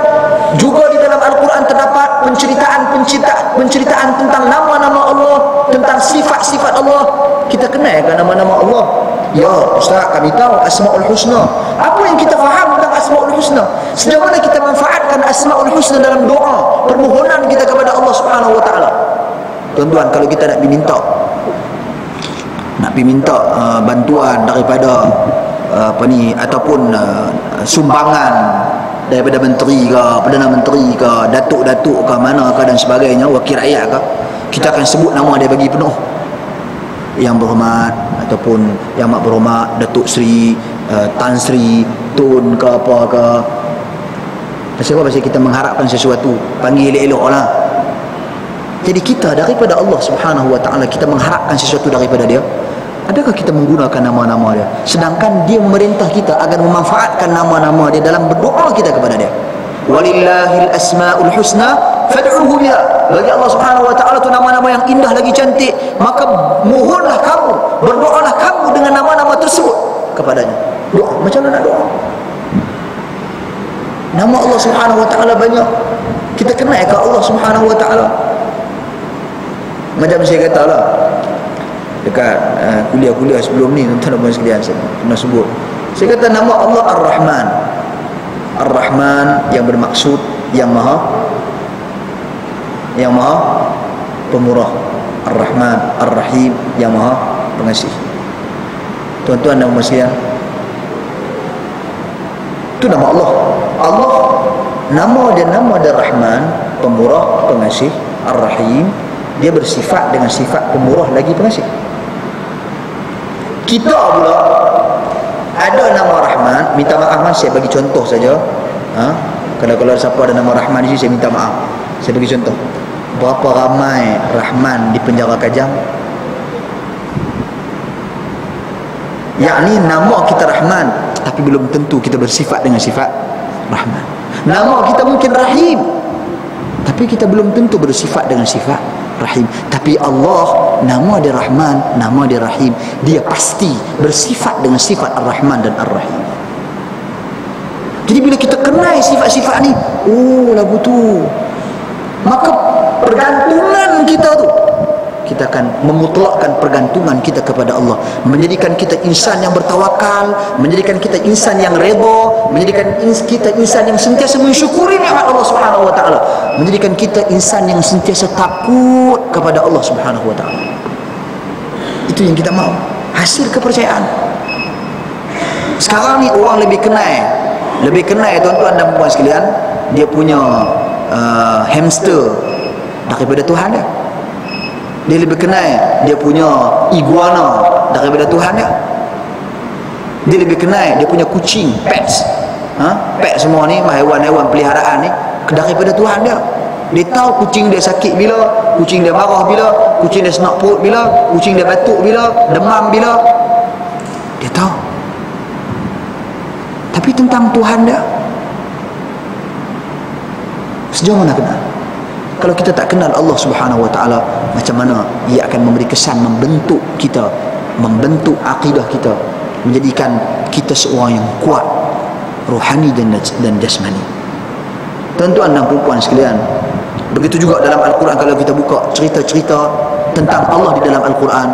juga di dalam Al-Quran terdapat penceritaan tentang nama-nama Allah, tentang sifat-sifat Allah. Kita kenal ke nama-nama Allah? Ya Ustaz, kami tahu Asma'ul Husna. Apa yang kita faham tentang Asma'ul Husna? Sejauh mana kita manfaatkan Asma'ul Husna dalam doa permohonan kita kepada Allah Subhanahu Wa Taala? Tuan-tuan, kalau kita nak minta, nak minta bantuan daripada apa ni, ataupun sumbangan daripada menteri ke, Perdana Menteri ke, datuk-datuk ke, mana ke dan sebagainya, wakil rakyat ke, kita akan sebut nama dia bagi penuh. Yang berhormat ataupun yang mak berhormat Datuk Seri, Tan Sri, Tun ke apa ke. Pasal apa? Pasal kita mengharapkan sesuatu, panggil elok-elok lah. Jadi kita daripada Allah Subhanahu Wa Taala, kita mengharapkan sesuatu daripada dia. Adakah kita menggunakan nama-nama dia? Sedangkan dia memerintah kita agar memanfaatkan nama-nama dia dalam berdoa kita kepada dia. Walillahil asmaul husna fad'uhu biha. Bagi Allah Subhanahu Wa Taala tu nama-nama yang indah lagi cantik, maka mohonlah kamu, berdoalah kamu dengan nama-nama tersebut kepadanya. Doa macam mana nak doa? Nama Allah Subhanahu Wa Taala banyak. Kita kenal ke Allah Subhanahu Wa Taala? Macam saya katalah dekat kuliah-kuliah sebelum ni, tuan-tuan sekalian, saya pernah sebut. Saya kata nama Allah Ar-Rahman. Ar-Rahman yang bermaksud yang maha, yang maha pemurah. Ar-Rahman, Ar-Rahim, yang maha pengasih. Tuan-tuan dan sekalian, itu nama Allah. Allah nama dia Rahman, pemurah, pengasih. Ar-Rahim, dia bersifat dengan sifat pemurah lagi pengasih. Kita pula ada nama Rahman. Minta maaf mas, saya bagi contoh saja. Kalau siapa ada nama Rahman di sini, saya minta maaf. Saya bagi contoh. Berapa ramai Rahman di penjara Kajang? Yakni nama kita Rahman, tapi belum tentu kita bersifat dengan sifat Rahman. Nama kita mungkin Rahim, tapi kita belum tentu bersifat dengan sifat Rahim. Tapi Allah, nama dia Rahman, nama dia Rahim, dia pasti bersifat dengan sifat Ar-Rahman dan Ar-Rahim. Jadi bila kita kenai sifat-sifat ni, oh lah betul, maka pergantungan kita tu, kita akan memutlakkan pergantungan kita kepada Allah, menjadikan kita insan yang bertawakal, menjadikan kita insan yang redha, menjadikan kita insan yang sentiasa mensyukuri nikmat Allah Subhanahu Wa Taala, menjadikan kita insan yang sentiasa takut kepada Allah Subhanahu Wa Taala. Itu yang kita mahu, hasil kepercayaan. Sekarang ni orang lebih kenal tuan-tuan dan puan sekalian, dia punya hamster daripada Tuhan dia. Dia lebih kenal dia punya iguana daripada Tuhan dia. Dia lebih kenal dia punya kucing, pets. Pet semua ni, haiwan-haiwan peliharaan ni, daripada Tuhan dia. Dia tahu kucing dia sakit bila, kucing dia marah bila, kucing dia senak perut bila, kucing dia batuk bila, demam bila. Dia tahu. Tapi tentang Tuhan dia, sejauh mana kenal? Kalau kita tak kenal Allah Subhanahu Wa Taala, macam mana ia akan memberi kesan, membentuk kita, membentuk akidah kita, menjadikan kita seorang yang kuat rohani dan jasmani. Tuan-tuan dan puan sekalian, begitu juga dalam Al-Quran. Kalau kita buka cerita-cerita tentang Allah di dalam Al-Quran,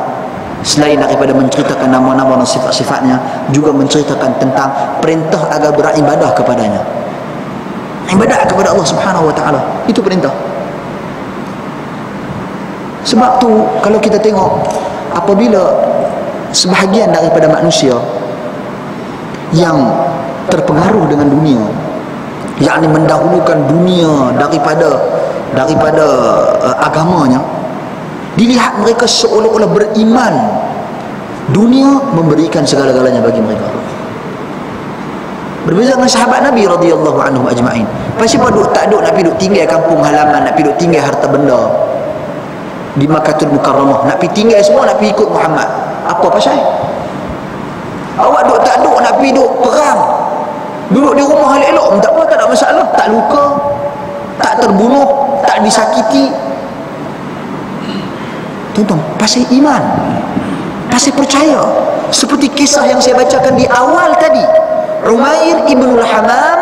selain daripada menceritakan nama-nama dan sifat-sifatnya, juga menceritakan tentang perintah agar beribadah kepadanya. Ibadah kepada Allah Subhanahu Wa Taala, itu perintah. Sebab tu kalau kita tengok, apabila sebahagian daripada manusia yang terpengaruh dengan dunia, yakni mendahulukan dunia daripada agamanya, dilihat mereka seolah-olah beriman, dunia memberikan segala-galanya bagi mereka. Berbeza dengan sahabat Nabi radhiyallahu anhum ajma'in. Pasal apa duk tak duk nak pergi duk tinggal kampung halaman, nak pergi duk tinggal harta benda di Makkahul Mukarramah, nak pergi tinggal semua, nak pergi ikut Muhammad. Apa pasal? Awak duk tak duk nak pergi duk perang, duduk di rumah elok-elok, tak apa, tak ada masalah, tak luka, tak terbunuh, tak disakiti. Tuan-tuan, pasal iman, pasal percaya. Seperti kisah yang saya bacakan di awal tadi, Umair Ibnul Hamam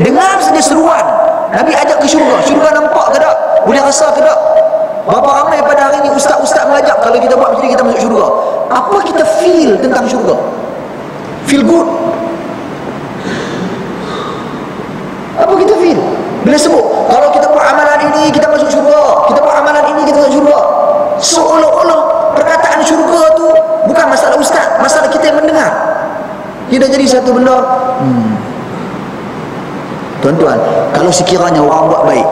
dengar saja seruan Nabi ajak ke syurga. Syurga nampak ke tak? Boleh rasa ke tak? Berapa ramai pada hari ini ustaz-ustaz mengajak, kalau kita buat macam ni kita masuk syurga. Apa kita feel tentang syurga? Feel good? Apa kita feel? Bila sebut, kalau kita buat amalan ini kita masuk syurga, kita buat amalan ini kita masuk syurga. Seolah-olah perkataan syurga tu bukan masalah ustaz, masalah kita yang mendengar. Dia dah jadi satu benda. Tuan-tuan, kalau sekiranya orang buat baik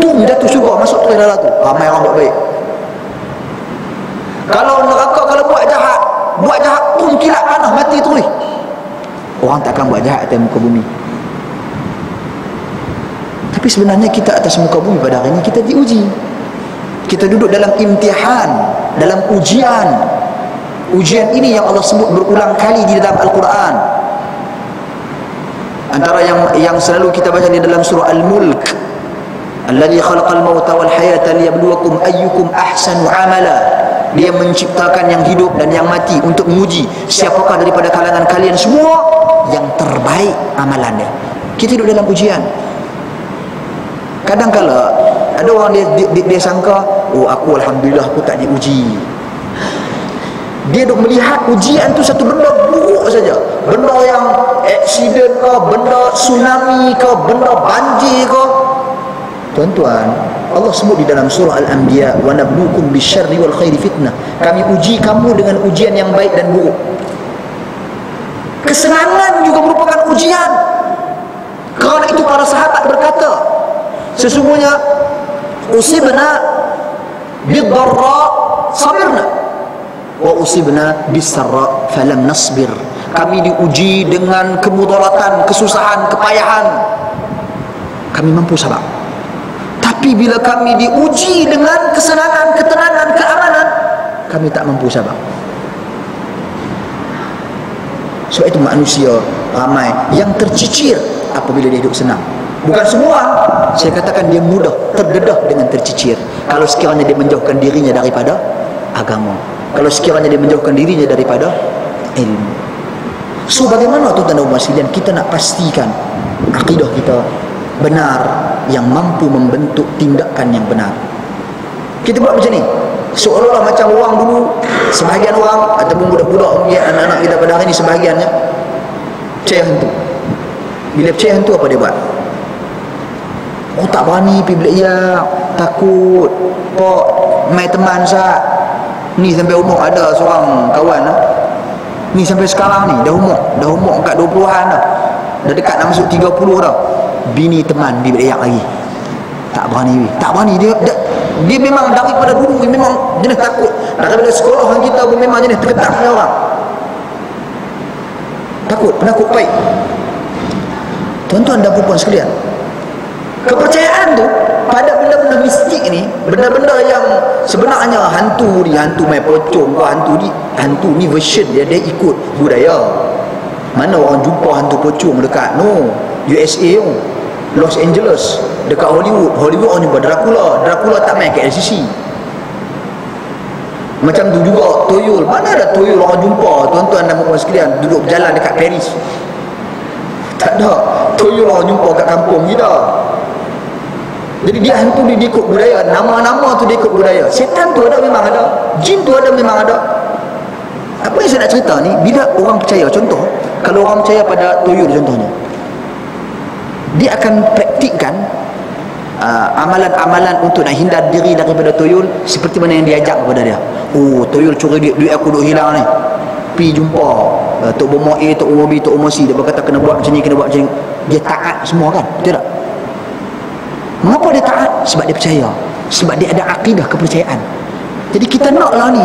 tum jatuh syurga, masuk tu dalam tu ramai orang buat baik. Kalau neraka, kalau buat jahat tum kilat panah mati terus. Orang takkan buat jahat atas muka bumi. Tapi sebenarnya kita atas muka bumi pada hari ini kita diuji. Kita duduk dalam imtihan, dalam ujian. Ujian ini yang Allah sebut berulang kali di dalam Al-Quran. Antara yang selalu kita baca di dalam surah Al-Mulk. Alladhi khalaqal mauta wal hayata liyabluwakum ayyukum ahsanu amala. Dia menciptakan yang hidup dan yang mati untuk menguji siapakah daripada kalangan kalian semua yang terbaik amalannya. Kita hidup dalam ujian. Kadang-kala ada orang dia sangka, oh aku alhamdulillah aku tak diuji. Dia duk melihat ujian tu satu benda buruk saja, benda yang aksiden ke, benda tsunami ke, benda banjir ke. Tuan-tuan, Allah sebut di dalam surah Al-Anbiya, wa nabluukum bisyarri wal khairi fitnah. Kami uji kamu dengan ujian yang baik dan buruk. Kesenangan juga merupakan ujian. Kerana itu para sahabat berkata, sesungguhnya usibna bid-dharra sabirna wa usibna bis-sarra falam nasbir. Kami diuji dengan kemudaratan, kesusahan, kepayahan. Kami mampu sabar. Tapi bila kami diuji dengan kesenangan, ketenangan, keamanan, kami tak mampu sabar. Sebab itu manusia ramai yang tercicir apabila dia hidup senang. Bukan semua, saya katakan dia mudah terdedah dengan tercicir kalau sekiranya dia menjauhkan dirinya daripada agama, kalau sekiranya dia menjauhkan dirinya daripada ilmu. So bagaimana tuan-tuan dan puan-puan, kita nak pastikan akidah kita benar yang mampu membentuk tindakan yang benar. Kita buat macam ni, seolah-olah macam orang dulu, sebahagian orang ataupun budak-budak, anak-anak kita pada hari ni sebahagiannya percaya hantu. Bila percaya hantu apa dia buat? Oh tak berani pergi beliak, takut pak, mai teman sah. Ni sampai umur, ada seorang kawan lah, ni sampai sekarang ni dah umur kat 20-an dah, dah dekat nak masuk 30 dah. Bini teman dia beriak lagi, tak berani dia memang daripada dulu memang jenis takut. Daripada sekolah kita pun memang jenis terketak dengan orang, takut, penakut baik. Tuan-tuan dan puan sekalian, kepercayaan tu pada benda-benda mistik ni, benda-benda yang sebenarnya hantu ni, hantu main pocong ke, hantu ni version dia ikut budaya. Mana orang jumpa hantu pocong dekat USA, Los Angeles, dekat Hollywood orang jumpa Dracula tak main kat LCC. Macam tu juga tuyul, mana ada tuyul orang jumpa tuan-tuan dan puan sekalian duduk berjalan dekat Paris? Tak ada tuyul orang jumpa kat kampung kita. Jadi dia hantu dia ikut budaya, nama-nama tu dia ikut budaya. Setan tu ada, memang ada. Jin tu ada, memang ada. Apa yang saya nak cerita ni, bila orang percaya, contoh kalau orang percaya pada tuyul contohnya, dia akan praktikkan amalan-amalan untuk nak hindar diri daripada tuyul, seperti mana yang diajak kepada dia. Oh tuyul curi duit aku duk hilang ni, pi jumpa Tok Bomo A, Tok Bomo B, Tok Bomo C, dia berkata kena buat macam ni, kena buat macam ni. Dia taat semua kan, betul tak? Mengapa dia taat? Sebab dia percaya, sebab dia ada akidah kepercayaan. Jadi kita naklah ni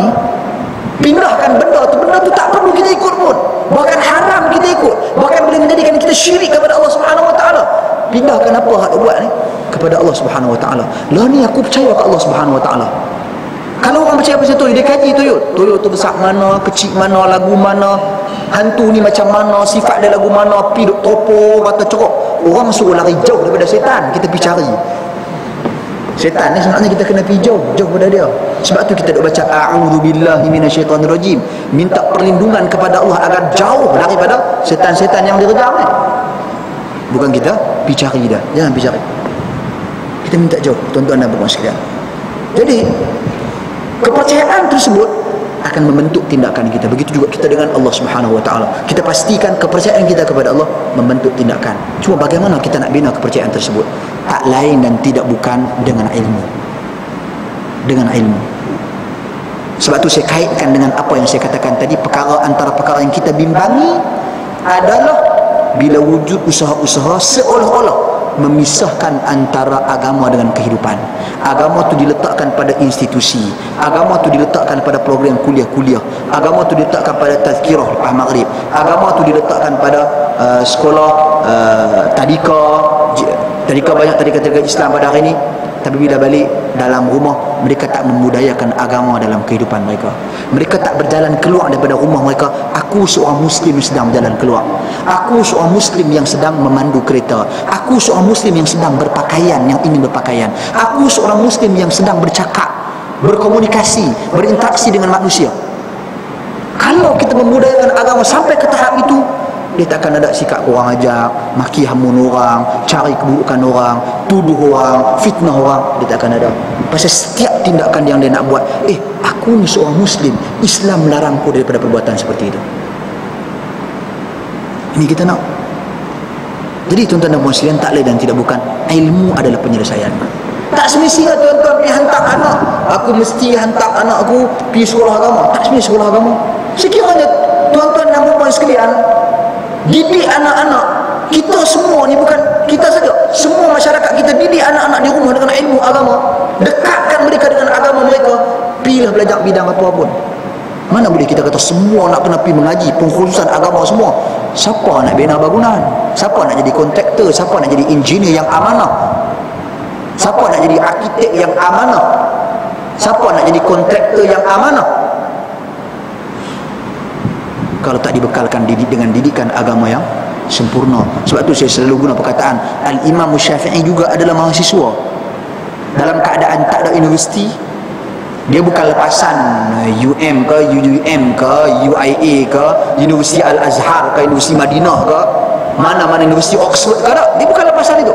pindahkan benda tu tak perlu kita ikut pun, bahkan haram kita ikut, bahkan boleh menjadikan kita syirik kepada Allah Subhanahu Wa Taala. Pindahkan apa hak buat ni kepada Allah Subhanahu Wa Taala. Lah ni aku percaya kat Allah Subhanahu Wa Taala. Kalau orang percaya pasal tuyul, dia kaji tuyul tu besar mana, kecil mana, lagu mana, hantu ni macam mana, sifat dia lagu mana, pi duk topo mata cerok. Orang suruh lari jauh daripada setan, kita pergi cari. Setan ni sebenarnya kita kena pergi jauh pada dia. Sebab tu kita duk baca a'udzubillahi minasyaitonirrajim, minta perlindungan kepada Allah agar jauh daripada setan-setan yang direjam ni. Bukan kita pergi cari dia, jangan pergi cari. Kita kita minta jauh, tuan-tuan dan puan sekalian. Jadi kepercayaan tersebut akan membentuk tindakan kita. Begitu juga kita dengan Allah Subhanahu Wa Taala. Kita pastikan kepercayaan kita kepada Allah membentuk tindakan. Cuma bagaimana kita nak bina kepercayaan tersebut? Tak lain dan tidak bukan dengan ilmu. Dengan ilmu. Sebab tu saya kaitkan dengan apa yang saya katakan tadi, perkara antara perkara yang kita bimbangi adalah bila wujud usaha-usaha seolah-olah memisahkan antara agama dengan kehidupan. Agama tu diletakkan pada institusi, agama tu diletakkan pada program kuliah-kuliah, agama tu diletakkan pada tazkirah lepas maghrib, agama tu diletakkan pada sekolah tadika. Tadika banyak tadika Islam pada hari ini, tapi bila balik dalam rumah, mereka tak membudayakan agama dalam kehidupan mereka. Mereka tak berjalan keluar daripada rumah mereka. Aku seorang Muslim yang sedang berjalan keluar, aku seorang Muslim yang sedang memandu kereta, aku seorang Muslim yang sedang berpakaian, yang ingin berpakaian, aku seorang Muslim yang sedang bercakap, berkomunikasi, berinteraksi dengan manusia. Kalau kita membudayakan agama sampai ke tahap itu, dia takkan ada sikap orang ajak, maki hamun orang, cari keburukan orang, tuduh orang, fitnah orang. Dia takkan ada. Pasal setiap tindakan yang dia nak buat, aku ni seorang Muslim, Islam melarangku daripada perbuatan seperti itu. Ini kita nak. Jadi tuan-tuan dan puan sekalian, tak lain dan tidak bukan, ilmu adalah penyelesaian. Tak semestinya tuan-tuan pergi hantar anak, aku mesti hantar anak aku pergi sekolah agama. Tak semestinya sekolah agama. Sekiranya tuan-tuan dan puan sekalian didik anak-anak kita semua ni, bukan kita saja, semua masyarakat kita didik anak-anak di rumah dengan ilmu agama. Dekatkan mereka dengan agama mereka. Pilih belajar bidang apa pun. Mana boleh kita kata semua nak kena pergi mengaji pengkhususan agama semua. Siapa nak bina bangunan? Siapa nak jadi kontraktor? Siapa nak jadi engineer yang amanah? Siapa nak jadi arkitek yang amanah? Siapa nak jadi kontraktor yang amanah? Kalau tak dibekalkan dengan didikan agama yang sempurna. Sebab tu saya selalu guna perkataan Al-Imam Syafi'i juga adalah mahasiswa. Dalam keadaan tak ada universiti, dia bukan lepasan UM ke UUM ke UIA ke Universiti Al-Azhar ke Universiti Madinah ke mana-mana Universiti Oxford ke, tak. Dia bukan lepasan itu.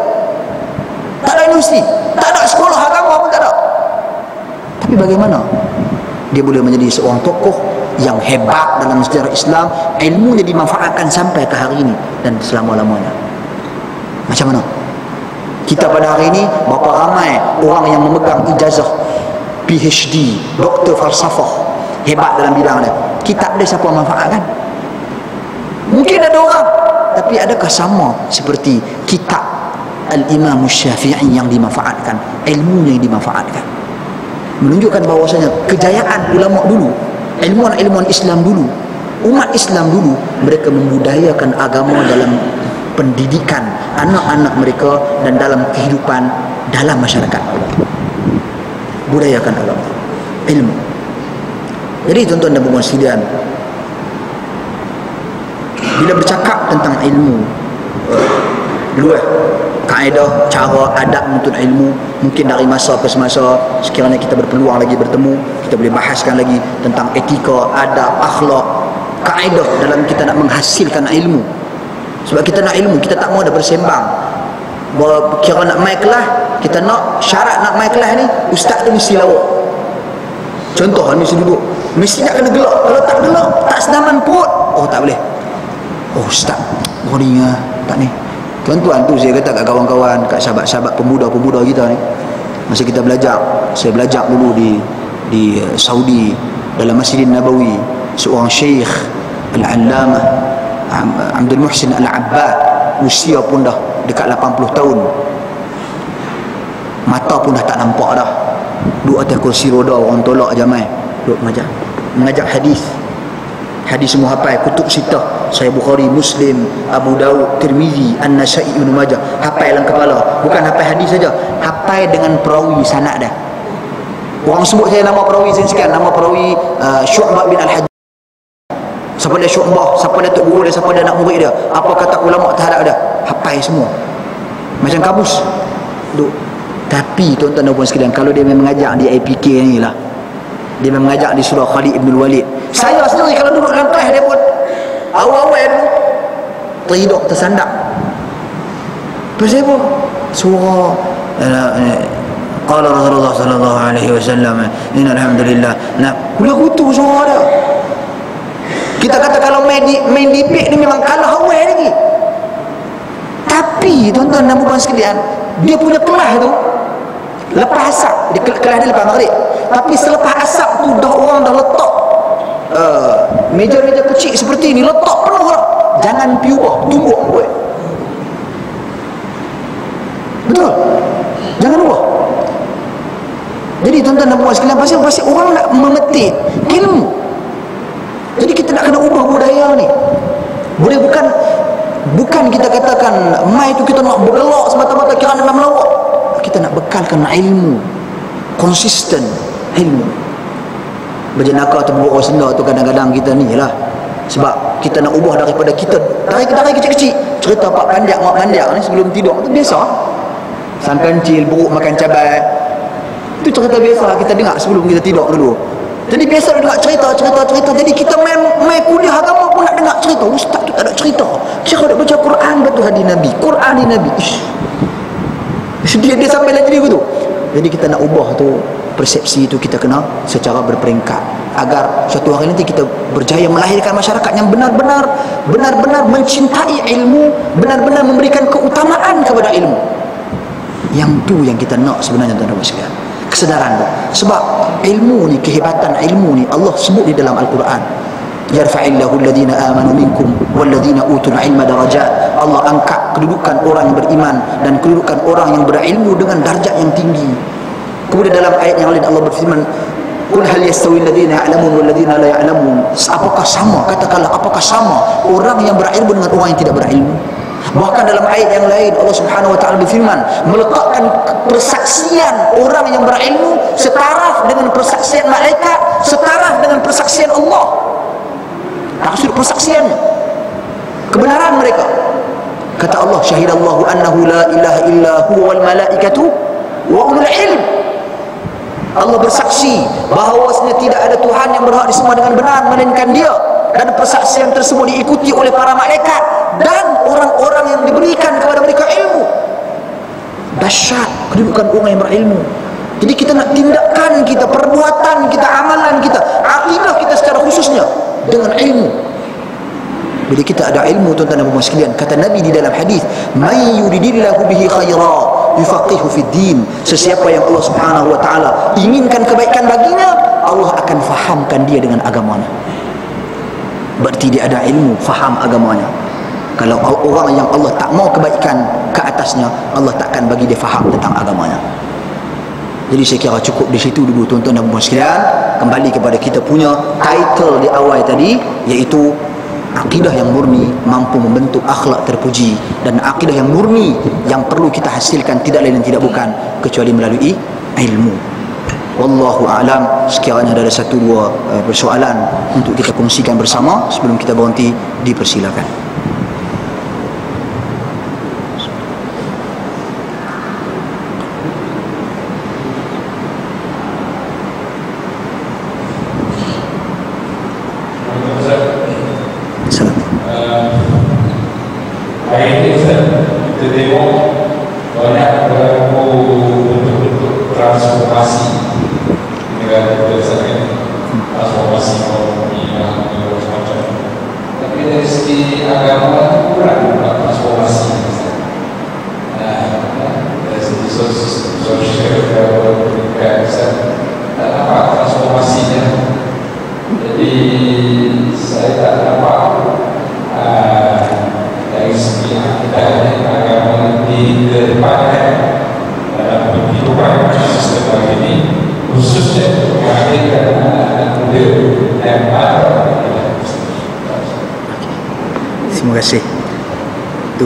Tak ada universiti, tak ada sekolah agama pun tak ada. Tapi bagaimana dia boleh menjadi seorang tokoh yang hebat dalam sejarah Islam? Ilmunya dimanfaatkan sampai ke hari ini dan selama-lamanya. Macam mana? Kita pada hari ini berapa ramai orang yang memegang ijazah PhD, doktor falsafah, hebat dalam bidang dia. Kita ada siapa manfaatkan? Mungkin ada orang, tapi adakah sama seperti kitab Al-Imam Syafi'i yang dimanfaatkan, ilmunya yang dimanfaatkan? Menunjukkan bahawasanya kejayaan ulama dulu, ilmuwan-ilmuwan Islam dulu, umat Islam dulu, mereka membudayakan agama dalam pendidikan anak-anak mereka dan dalam kehidupan dalam masyarakat. Budayakan agama, ilmu. Jadi tuan-tuan dan puan sekalian, bila bercakap tentang ilmu luas, kaedah, cara, adab menuntut ilmu, mungkin dari masa ke semasa, sekiranya kita berpeluang lagi bertemu, kita boleh bahaskan lagi tentang etika, adab, akhlak, kaedah dalam kita nak menghasilkan ilmu. Sebab kita nak ilmu, kita tak mahu dah bersembang. Kira nak mai kelas, kita nak syarat nak mai kelas ni, ustaz tu mesti lawak. Contoh, mesti duduk, mesti nak kena gelak. Kalau tak gelak, tak sedaman perut, oh tak boleh. Oh ustaz, boring lah, tak ni. Tuan-tuan tu saya kata kat kawan-kawan, kat sahabat-sahabat pemuda-pemuda kita ni. Masa kita belajar, saya belajar dulu di Saudi dalam Masjidin Nabawi, seorang syekh Al-Allamah Abdul Muhsin Al-Abbad, usia pun dah dekat 80 tahun. Mata pun dah tak nampak dah. Duduk atas kursi roda, orang tolak jamai. Duduk mengajar hadis. Hadis semua hafal, kutub sitah. Sahih Bukhari, Muslim, Abu Daud, Tirmizi, An-Nasa'i, Ibnu Majah. Hafal dalam kepala. Bukan hafal hadis saja, hafal dengan perawi sanad dah. Orang sebut saya nama perawi saya sekian, nama perawi Syu'bah bin Al-Hajjaj. Siapa dia Syu'bah, siapa dia tok guru dia, siapa dia anak murid dia, apa kata ulama terhadap dia. Hafal semua. Macam kabus. Duk. Tapi tuan-tuan dan puan sekalian, kalau dia memang mengajar di IPK ni lah, dia memang mengajar di surah Khalid Ibn Walid. Saya sendiri kalau duduk dalam kelas dia pun awal-awal tu terhidup, tersandak. Pasal apa? Surah قال Rasulullah sallallahu alaihi wasallam, "Innal hamdulillah." Nah, bila kutu semua dah. Kita kata kalau main debate ni memang kalah awal lagi. Tapi tuan-tuan dan puan sekalian, dia punya kelas tu lepas asap, dia kelas dia lepas maghrib. Tapi selepas asap tu dah orang dah letak meja-meja kecil seperti ni, letak penuh lah. Jangan piubah, tumbuk buat. Betul? Jangan ubah. Jadi tuan-tuan dan puan sekalian, pasal orang nak memetik ilmu. Jadi kita nak kena ubah budaya ni. Boleh bukan kita katakan mai tu kita nak bergelak semata-mata kerana nak melawak. Kita nak bekalkan ilmu. Konsisten ilmu. Berjenaka atau buat senda tu kadang-kadang kita ni lah. Sebab kita nak ubah daripada kita tarik-tarik kecil-kecil. Cerita pak panjang mak panjang ni sebelum tidur tu biasa. Sang kancil buruk makan cabai. Itu cerita biasa kita dengar sebelum kita tidur dulu. Jadi biasa dengar cerita. Jadi kita main kuliah agama pun nak dengar cerita. Ustaz tu tak ada cerita. Syekh nak baca Quran betul hadis Nabi. Quran hadis Nabi. Dia sampai lagi begitu. Jadi kita nak ubah tu persepsi tu, kita kena secara berperingkat agar suatu hari nanti kita berjaya melahirkan masyarakat yang benar-benar mencintai ilmu, benar-benar memberikan keutamaan kepada ilmu. Yang tu yang kita nak sebenarnya tuan-tuan sekalian. Kesedaran tu. Sebab ilmu ni, kehebatan ilmu ni Allah sebut di dalam Al-Quran. Yarfa'illahu alladhina amanu minkum walladhina utul ilma darajat. Allah angkat kedudukan orang yang beriman dan kedudukan orang yang berilmu dengan darjat yang tinggi. Kemudian dalam ayat yang lain Allah berfirman, "Qul hal yastawi alladhina ya'lamun walladhina la ya'lamun?" Apakah sama? Katakanlah apakah sama orang yang berilmu dengan orang yang tidak berilmu? Bahkan dalam ayat yang lain Allah Subhanahu wa taala berfirman meletakkan persaksian orang yang berilmu setaraf dengan persaksian malaikat, setaraf dengan persaksian Allah. Maksud persaksian kebenaran mereka. Kata Allah, "Syahidallahu annahu la ilaha illa huwa wal malaikatu wa ulul ilm." Allah bersaksi bahawasanya tidak ada Tuhan yang berhak disembah dengan benar melainkan Dia, dan persaksian tersebut diikuti oleh para malaikat dan orang-orang yang diberikan kepada mereka ilmu. Dahsyat kedudukan orang yang berilmu. Jadi kita nak tindakan kita, perbuatan kita, amalan kita, akidah kita secara khususnya dengan ilmu. Bila kita ada ilmu tuan-tuan dan puan sekalian, kata Nabi di dalam hadis, "May yuridillahu bihi khaira yufaqihu fid din." Sesiapa yang Allah Subhanahu wa taala inginkan kebaikan baginya, Allah akan fahamkan dia dengan agamanya. Berarti dia ada ilmu, faham agamanya. Kalau orang yang Allah tak mau kebaikan ke atasnya, Allah takkan bagi dia faham tentang agamanya. Jadi saya kira cukup di situ dulu tuan-tuan dan puan sekalian. Kembali kepada kita punya title di awal tadi, iaitu akidah yang murni mampu membentuk akhlak terpuji. Dan akidah yang murni yang perlu kita hasilkan tidak lain dan tidak bukan kecuali melalui ilmu. Wallahu a'lam. Sekiranya ada satu dua persoalan untuk kita kongsikan bersama sebelum kita berhenti, dipersilakan.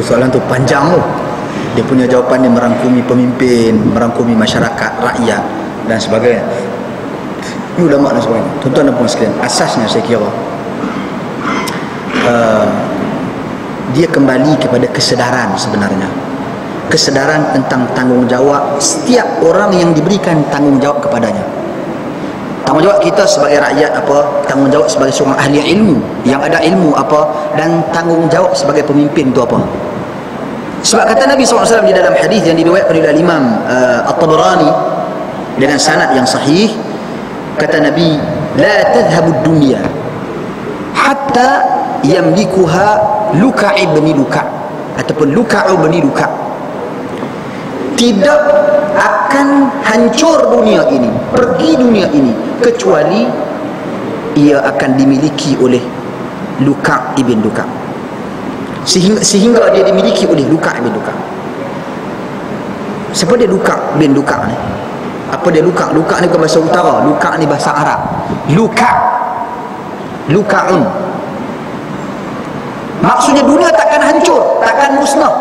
Soalan tu panjang tu. Dia punya jawapan dia merangkumi pemimpin, merangkumi masyarakat, rakyat dan sebagainya. Ini ulama dan sebagainya. Tuan-tuan dan puan sekalian, asasnya saya kira dia kembali kepada kesedaran sebenarnya. Kesedaran tentang tanggungjawab setiap orang yang diberikan tanggungjawab kepadanya. Tanggungjawab kita sebagai rakyat apa, tanggungjawab sebagai seorang ahli ilmu yang ada ilmu apa, dan tanggungjawab sebagai pemimpin tu apa. Sebab kata Nabi SAW di dalam hadis yang diriwayatkan oleh Imam At-Tabarani dengan sanad yang sahih, kata Nabi, la tadhhabu ad-dunya hatta yamlikuha Luka' ibn Luka' ataupun Luka' ibn Luka'. Tidak akan hancur dunia ini, pergi dunia ini, kecuali ia akan dimiliki oleh Luka' ibn Luka'. Sehingga dia dimiliki oleh Luka' bin Luka'. Siapa dia Luka' bin Luka' ni? Apa dia Luka'? Luka' ni bukan bahasa utara, Luka' ni bahasa Arab. Luka' Luka'un, maksudnya dunia takkan hancur, takkan musnah.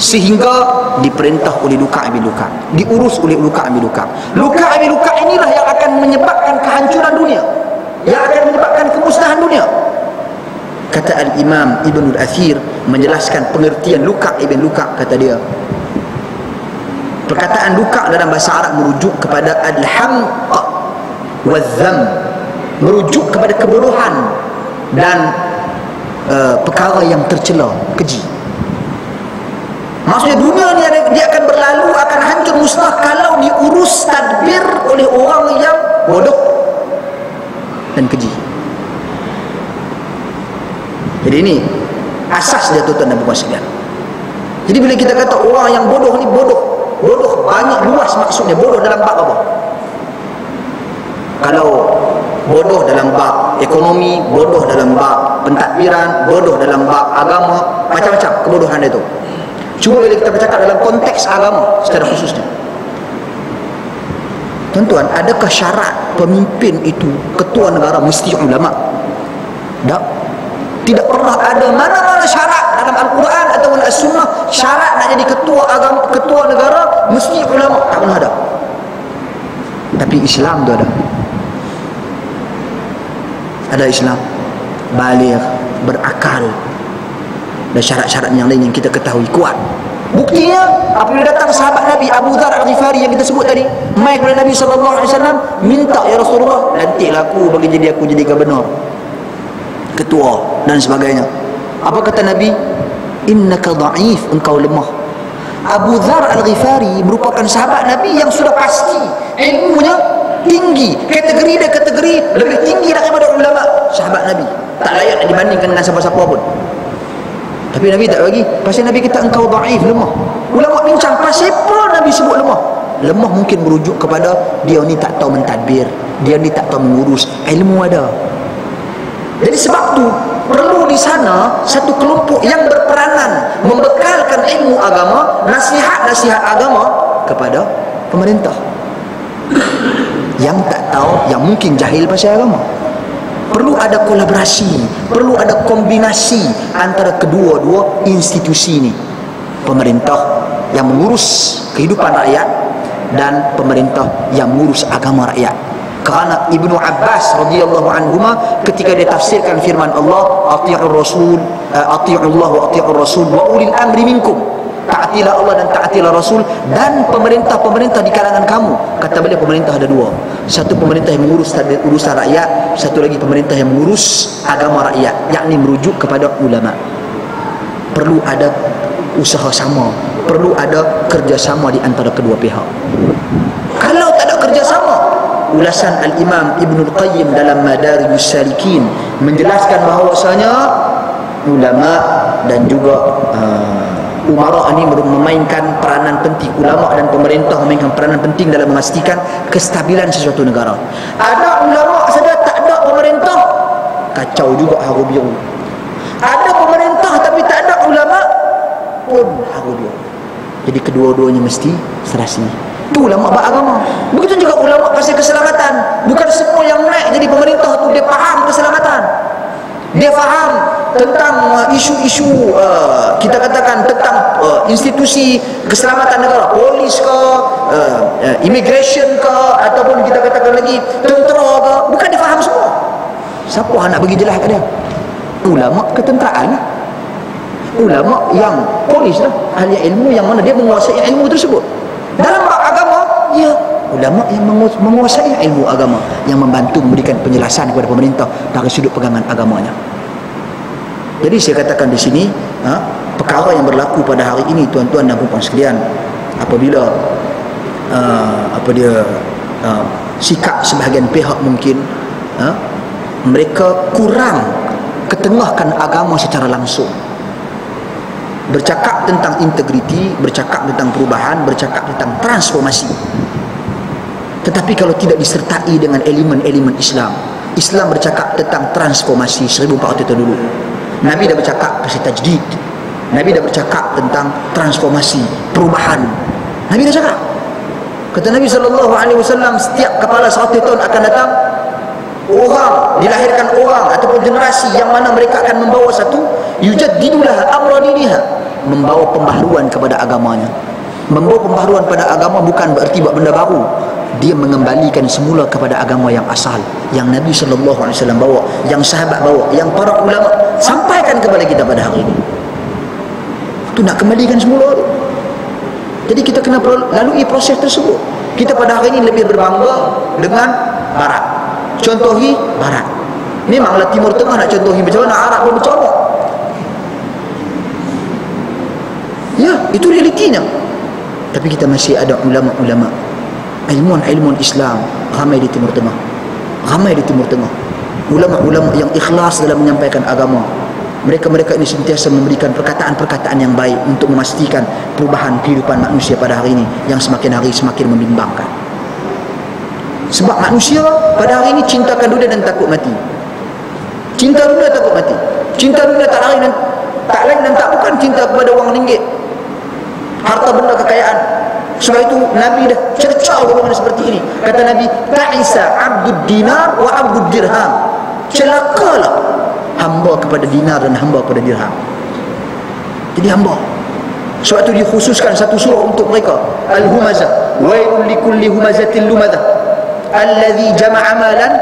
Sehingga diperintah oleh Luka' bin Luka', diurus oleh Luka' bin Luka'. Luka' bin Luka' inilah yang akan menyebabkan kehancuran dunia, yang akan menyebabkan kemusnahan dunia. Kata Al-Imam Ibn Al-Athir menjelaskan pengertian Luka' ibn Luka', kata dia, perkataan Luka' dalam bahasa Arab merujuk kepada al-hamq wal-dham, merujuk kepada kebodohan dan perkara yang tercela, keji. Maksudnya dunia ni dia akan berlalu, akan hancur musnah kalau diurus tadbir oleh orang yang bodoh dan keji. Jadi ini asas dia, tuan-tuan dan puan sekalian. Jadi bila kita kata orang yang bodoh ni bodoh, bodoh banyak luas maksudnya. Bodoh dalam bab apa? Kalau bodoh dalam bab ekonomi, bodoh dalam bab pentadbiran, bodoh dalam bab agama, macam-macam kebodohan dia tu. Cuma bila kita bercakap dalam konteks agama secara khususnya, tuan-tuan, adakah syarat pemimpin itu ketua negara mesti ulama? Tak. Tidak pernah ada mana-mana syarat dalam Al-Quran ataupun As-Sunnah, syarat nak jadi ketua agama, ketua negara mesti ulama, tak pernah ada. Tapi Islam tu ada. Ada Islam baligh, berakal, dan syarat-syarat yang lain yang kita ketahui kuat. Buktinya apabila datang sahabat Nabi Abu Dzar Al-Ghifari yang kita sebut tadi, mai kepada Nabi SAW minta, ya Rasulullah, lantiklah aku bagi jadi aku jadi gubernur, ketua dan sebagainya. Apa kata Nabi? Innaka dha'if, engkau lemah. Abu Dzar Al-Ghifari merupakan sahabat Nabi yang sudah pasti ilmunya tinggi, kategori dia kategori lebih tinggi daripada ulama. Sahabat Nabi tak layak dibandingkan dengan siapa-siapa pun. Tapi Nabi tak bagi, pasal Nabi kata engkau dha'if, lemah. Ulama bincang, pasal apa Nabi sebut lemah? Lemah mungkin merujuk kepada dia ni tak tahu mentadbir, dia ni tak tahu mengurus. Ilmu ada. Jadi sebab tu perlu di sana satu kelompok yang berperanan membekalkan ilmu agama, nasihat-nasihat agama kepada pemerintah yang tak tahu, yang mungkin jahil pasal agama. Perlu ada kolaborasi, perlu ada kombinasi antara kedua-dua institusi ini, pemerintah yang mengurus kehidupan rakyat dan pemerintah yang mengurus agama rakyat. Kerana Ibnu Abbas radhiyallahu anhuma ketika dia tafsirkan firman Allah, atii'ur rasul atii'ullah wa atii'ur rasul wa ulil amri minkum, taatilah Allah dan taatilah Rasul, dan pemerintah-pemerintah di kalangan kamu. Kata beliau pemerintah ada dua, satu pemerintah yang mengurus urusan rakyat, satu lagi pemerintah yang mengurus agama rakyat, yakni merujuk kepada ulama. Perlu ada usaha sama, perlu ada kerjasama di antara kedua pihak. Kalau tak ada kerjasama, ulasan Al-Imam Ibn Al-Qayyim dalam Madarijus Salikin menjelaskan bahawasanya ulama dan juga umara ini memainkan peranan penting. Ulama dan pemerintah memainkan peranan penting dalam memastikan kestabilan sesuatu negara. Ada ulama saja tak ada pemerintah, kacau juga haru biru. Ada pemerintah tapi tak ada ulama pun haru biru. Jadi kedua-duanya mesti serasi. Itu ulama beragama. Begitu juga ulama pasal keselamatan. Bukan semua yang naik jadi pemerintah tu dia faham keselamatan, dia faham tentang isu-isu kita katakan tentang institusi keselamatan negara, polis ke, immigration ke, ataupun kita katakan lagi tentera ke. Bukan dia faham semua. Siapa nak bagi jelas kat dia? Ulama ketenteraan lah, ulama yang polis lah, ahli ilmu yang mana dia menguasai ilmu tersebut. Dalam bab agama, ya, ulama yang menguasai ilmu agama yang membantu memberikan penjelasan kepada pemerintah dari sudut pegangan agamanya. Jadi saya katakan di sini perkara yang berlaku pada hari ini, tuan-tuan dan puan sekalian. Apabila sikap sebahagian pihak mungkin mereka kurang ketengahkan agama secara langsung, bercakap tentang integriti, bercakap tentang perubahan, bercakap tentang transformasi, tetapi kalau tidak disertai dengan elemen-elemen Islam, Islam bercakap tentang transformasi 1400 tahun dulu. Nabi dah bercakap pasal tajdid, Nabi dah bercakap tentang transformasi, perubahan. Nabi dah cakap, kata Nabi SAW, setiap kepala 100 tahun akan datang orang, dilahirkan orang ataupun generasi yang mana mereka akan membawa satu yujadidulah amra diniha, membawa pembaharuan kepada agamanya. Membawa pembaharuan pada agama bukan berarti buat benda baru, dia mengembalikan semula kepada agama yang asal, yang Nabi SAW bawa, yang sahabat bawa, yang para ulama sampaikan kepada kita pada hari ini. Itu nak kembalikan semula tu. Jadi kita kena lalui proses tersebut. Kita pada hari ini lebih berbangga dengan Barat, contohi Barat. Memanglah Timur Tengah nak contohi macam mana, Arab pun bercobok. Ya, itu realitinya. Tapi kita masih ada ulama-ulama, ilmuwan-ilmuwan Islam ramai di Timur Tengah, ulama-ulama yang ikhlas dalam menyampaikan agama. Mereka-mereka ini sentiasa memberikan perkataan-perkataan yang baik untuk memastikan perubahan kehidupan manusia pada hari ini yang semakin hari semakin membimbangkan. Sebab manusia pada hari ini cintakan dunia dan takut mati, cinta dunia, takut mati, cinta dunia tak lain dan tak bukan cinta kepada wang ringgit, harta benda, kekayaan. Sebab itu Nabi dah cerca orang seperti ini. Kata Nabi, ta'isa abdud dinar wa abdud dirham, celakalah hamba kepada dinar dan hamba kepada dirham. Jadi hamba. Sebab itu dikhususkan satu surah untuk mereka, Al-Humazah, wailul likulli humazatil lumazah allazi jama'a malan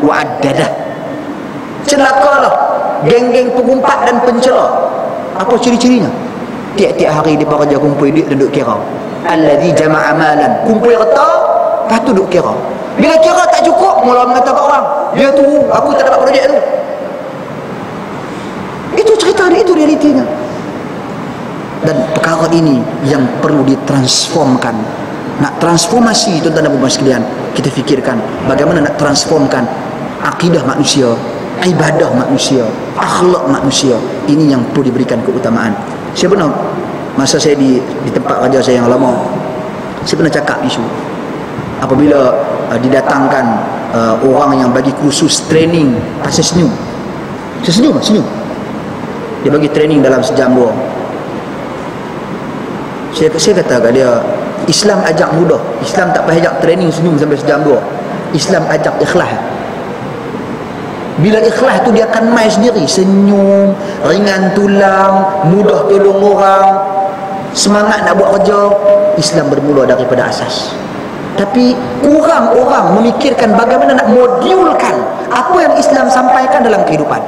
wa addadah. Celakalah geng-geng pengumpat dan pencela. Apa ciri-cirinya? Tiap-tiap hari depa kerja kumpul duit dan duk kira. Allazi jama'a malan, kumpul harta, lepas tu duk kira. Bila kira tak cukup, mula mengata kat orang, dia tu aku tak dapat projek tu. Itu cerita dia, itu realitinya. Dan perkara ini yang perlu ditransformkan. Nak transformasi, tuan-tuan dan puan sekalian, kita fikirkan bagaimana nak transformkan akidah manusia, ibadah manusia, akhlak manusia. Ini yang perlu diberikan keutamaan. Saya pernah, masa saya di tempat kerja saya yang lama, saya pernah cakap isu apabila didatangkan orang yang bagi kursus training pasal senyum. Saya senyum. Dia bagi training dalam sejam dua. Saya kata kat dia, Islam ajak mudah, Islam tak payah ajak training senyum sampai sejam dua. Islam ajak ikhlas. Bila ikhlas tu dia akan main sendiri, senyum, ringan tulang, mudah tolong orang, semangat nak buat kerja. Islam bermula daripada asas. Tapi kurang orang memikirkan bagaimana nak modulkan apa yang Islam sampaikan dalam kehidupan.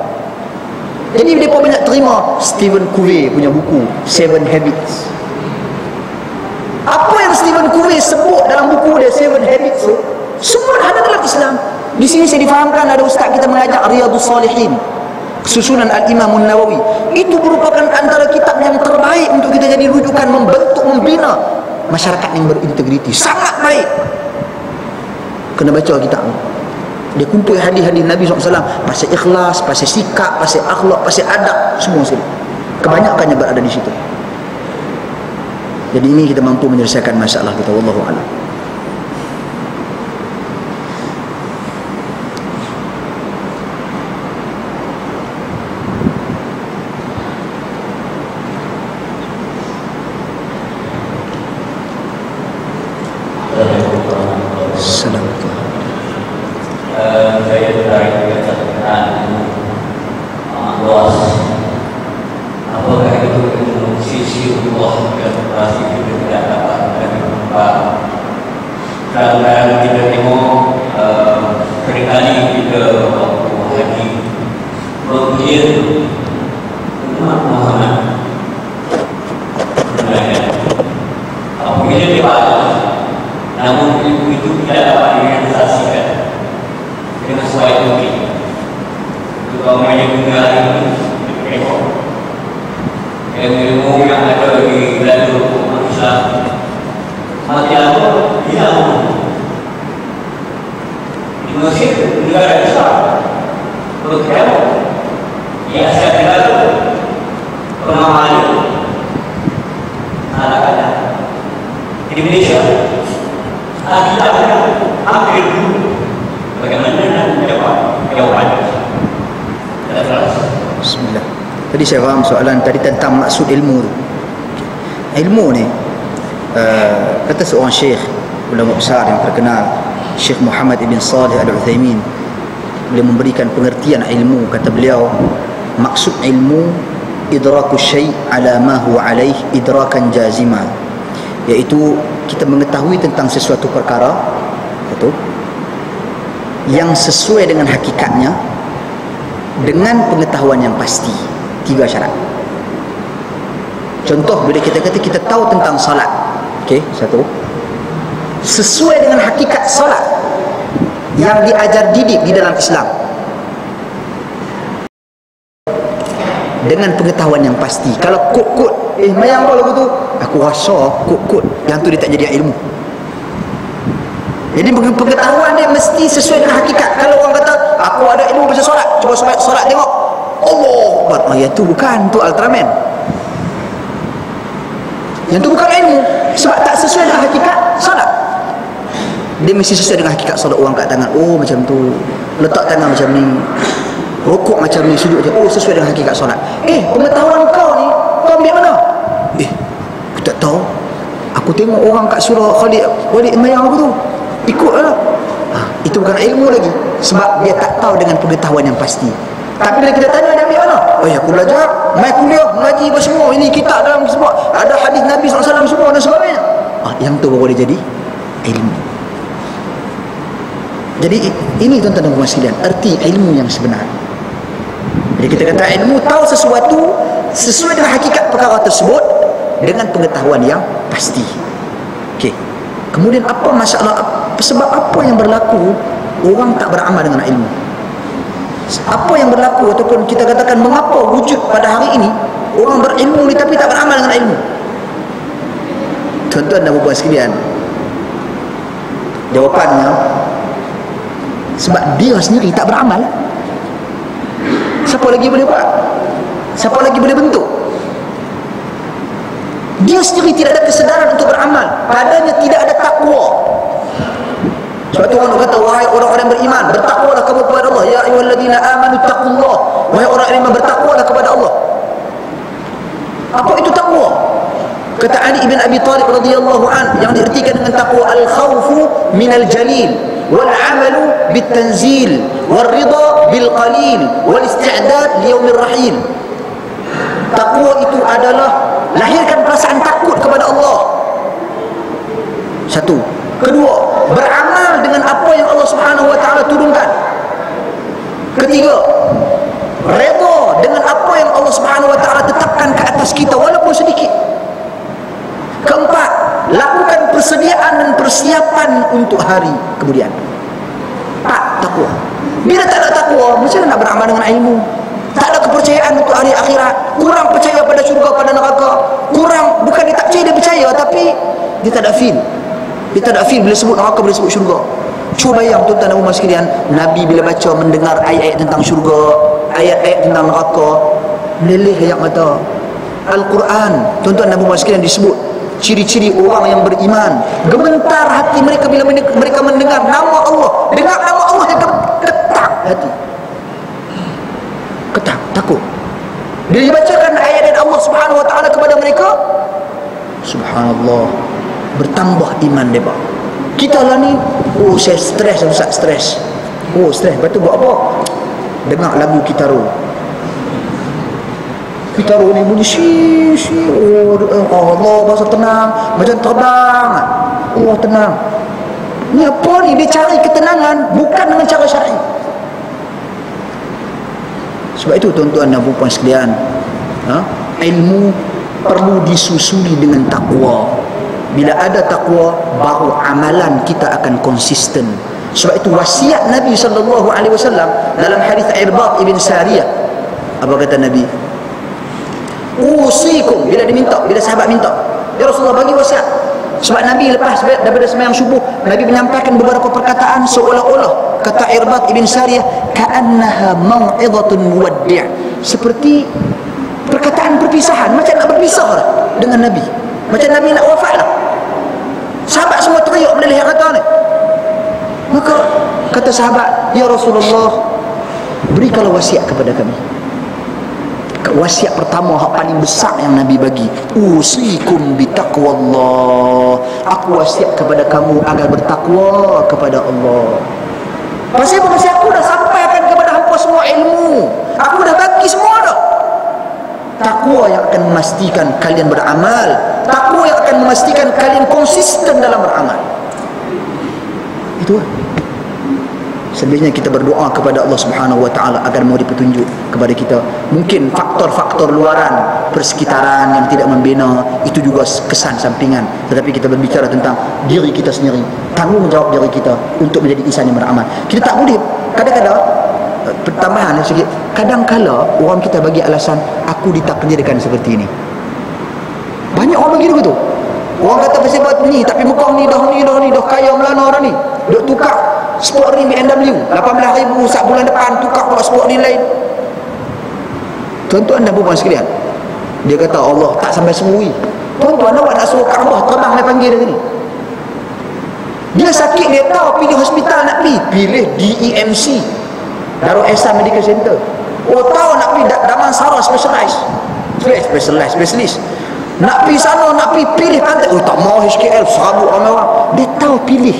Jadi mereka banyak terima Stephen Covey punya buku 7 Habits. Apa yang Stephen Covey sebut dalam buku dia 7 Habits tu, semua ada dalam Islam. Di sini saya difahamkan ada ustaz kita mengajar Riyadhus Salihin, susunan Al-Imam An-Nawawi. Itu merupakan antara kitab yang terbaik untuk kita jadi rujukan, membentuk, membina masyarakat yang berintegriti. Sangat baik. Kena baca kitab ni. Dia kumpul hadis-hadis Nabi SAW pasal ikhlas, pasal sikap, pasal akhlak, pasal adab, semua sini. Kebanyakannya berada di situ. Jadi ini kita mampu menyelesaikan masalah kita, wallahu a'lam. Kalau banyak negara itu, ilmu yang ada di dalam hukum Islam. Mati apa? Hilang. Di Mesir negara Islam berkata ya saya bilang pemahaman anak-anak di Indonesia akidah hampir dulu bagaimana nak dapat jawapan tak jelas. Bismillah. Tadi saya faham soalan tadi tentang maksud ilmu tu. Ilmu ni kata seorang syekh ulama besar yang terkenal Syekh Muhammad Ibn Salih Al-Uthaymin, beliau memberikan pengertian ilmu. Kata beliau maksud ilmu idraku syai' ala ma huwa alaih idrakan jazima, iaitu kita mengetahui tentang sesuatu perkara itu yang sesuai dengan hakikatnya dengan pengetahuan yang pasti. Tiga syarat. Contoh, bila kita kata kita tahu tentang salat, okey, satu, sesuai dengan hakikat salat yang diajar didik di dalam Islam dengan pengetahuan yang pasti. Kalau kod-kod mayang kalau aku tu aku rasa kod-kod yang tu dia tak jadi ilmu. Jadi pengetahuan dia mesti sesuai dengan hakikat. Kalau orang kata aku ada ilmu pasal solat, cuba solat tengok Allah Akbar, oh, yang tu bukan, tu Ultraman. Yang tu bukan ilmu sebab tak sesuai dengan hakikat solat. Dia mesti sesuai dengan hakikat solat. Orang kat tangan, oh macam tu, letak tangan macam ni, rokok macam ni, sujud macam, oh sesuai dengan hakikat solat. Pengetahuan kau ni kau ambil mana? Aku tak tahu, aku tengok orang kat surau Khalid mayang aku tu, ikut lah. Itu bukan ilmu lagi sebab dia tak tahu dengan pengetahuan yang pasti. Tapi bila kita tanya dia ambil mana? Oh ya, aku belajar, mai kuliah, mengaji apa semua, ini kitab dalam sebab ada hadis Nabi SAW semua dan sebagainya. Yang tu baru dia jadi ilmu. Jadi ini tuan-tuan dan puan sekalian erti ilmu yang sebenar. Jadi kita kata ilmu tahu sesuatu sesuai dengan hakikat perkara tersebut dengan pengetahuan yang pasti. Okey. Kemudian apa masalah, sebab apa yang berlaku orang tak beramal dengan ilmu? Apa yang berlaku ataupun kita katakan mengapa wujud pada hari ini orang berilmu ni tapi tak beramal dengan ilmu? Tuan-tuan dan puan sekalian, jawapannya sebab dia sendiri tak beramal. Siapa lagi boleh buat? Siapa lagi boleh bentuk? Dia sendiri tidak ada kesedaran untuk beramal, padanya tidak ada takwa. Sebab tu orang kata, wahai orang-orang beriman, bertakwalah kamu kepada Allah. Ya ayyuhalladzina amanu taqullah. Wahai orang yang beriman, bertakwalah kepada Allah. Apa itu takwa? Kata Ali bin Abi Talib radhiyallahu an, yang diertikan dengan takwa al-khawfu minal jalil wal 'amalu bit tanzil wal ridha bil qalil wal isti'dad li yaumir rahil. Takwa itu adalah lahirkan perasaan takut kepada Allah. Satu. Kedua, beramal dengan apa yang Allah Subhanahu Wa Taala turunkan. Ketiga, redha dengan apa yang Allah Subhanahu Wa Taala tetapkan ke atas kita walaupun sedikit. Keempat, lakukan persediaan dan persiapan untuk hari kemudian. Tak takwa. Bila tak ada takwa, macam mana nak beramal dengan ilmu? Tak ada kepercayaan untuk hari akhirat, kurang percaya pada syurga, pada neraka. Kurang, bukan dia tak percaya, dia percaya tapi dia tak ada feel. Dia tak ada feel bila sebut neraka, bila sebut syurga. Cuba bayang tuan-tuan dan puan sekalian, Nabi bila baca mendengar ayat-ayat tentang syurga, ayat-ayat tentang neraka, meleleh air mata. Al-Quran, tuan-tuan dan puan sekalian, disebut ciri-ciri orang yang beriman. Gemetar hati mereka bila mereka mendengar nama Allah. Dengar nama Allah yang ketak hati, ketak, takut. Bila dibacakan ayat-ayat Allah Subhanahu Wa Taala kepada mereka, subhanallah, bertambah iman mereka. Kita lah ni, oh saya stres, Ustaz, stres. Oh stres, lepas tu buat apa? Dengar lagu Kitaro. Kitaro ni bunyi si, oh Allah, bahasa tenang, macam terbang. Oh tenang. Ni apa ni? Dia cari ketenangan bukan dengan cara syar'i. Sebab itu tuan-tuan dan puan sekalian, ilmu perlu disusuli dengan takwa. Bila ada takwa, baru amalan kita akan konsisten. Sebab itu wasiat Nabi SAW dalam hadis Irbad ibn Sariyah. Apa kata Nabi? usikum, bila diminta, bila sahabat minta, ya Rasulullah bagi wasiat. Sebab Nabi lepas daripada sembahyang subuh, Nabi menyampaikan beberapa perkataan seolah-olah, kata Irbad ibn Sariyah, ka'annaha mau'idhatun muwaddi', seperti perkataan perpisahan, macam nak berpisah lah dengan Nabi, macam Nabi nak wafat lah. Sahabat semua teriak benda lihat kata ni. Maka kata sahabat, ya Rasulullah, berikanlah wasiat kepada kami. Wasiat pertama, hak paling besar yang Nabi bagi, usikum bitaqwallah, aku wasiat kepada kamu agar bertakwa kepada Allah. Pasal apa? Pasal aku dah sampaikan kepada hampa semua ilmu, aku dah bagi semua dah. Takwa yang akan memastikan kalian beramal, takwa yang akan memastikan kalian konsisten dalam beramal. Itu lah. Sebenarnya kita berdoa kepada Allah Subhanahu Wa Taala agar memberi petunjuk kepada kita. Mungkin faktor-faktor luaran, persekitaran yang tidak membina, itu juga kesan sampingan. Tetapi kita berbicara tentang diri kita sendiri, tanggungjawab diri kita untuk menjadi insan yang beramal. Kita tak boleh, kadang-kadang pertambahan sikit, kadang-kala orang kita bagi alasan, aku ditakdirkan seperti ini. Banyak orang bagi begitu. Orang kata pasal buat ni, tapi mukang ni, dah kaya melana dah ni, duk tukar sport ni BMW 18,000 setiap bulan depan, tukar pula sport ni lain. Tuan-tuan dan puan sekalian, dia kata Allah tak sampai semui. Tuan-tuan awak nak suruh Kaabah terbang dia panggil dia ni. Dia sakit, dia tahu pergi hospital nak pergi, pilih DEMC, Darul Ehsan Medical Center. Oh, tahu nak pergi Damansara specialist. Nak pergi sana, nak pergi pilih pantai. Oh, tak mau HKL, serabut orang-orang. Dia tahu pilih.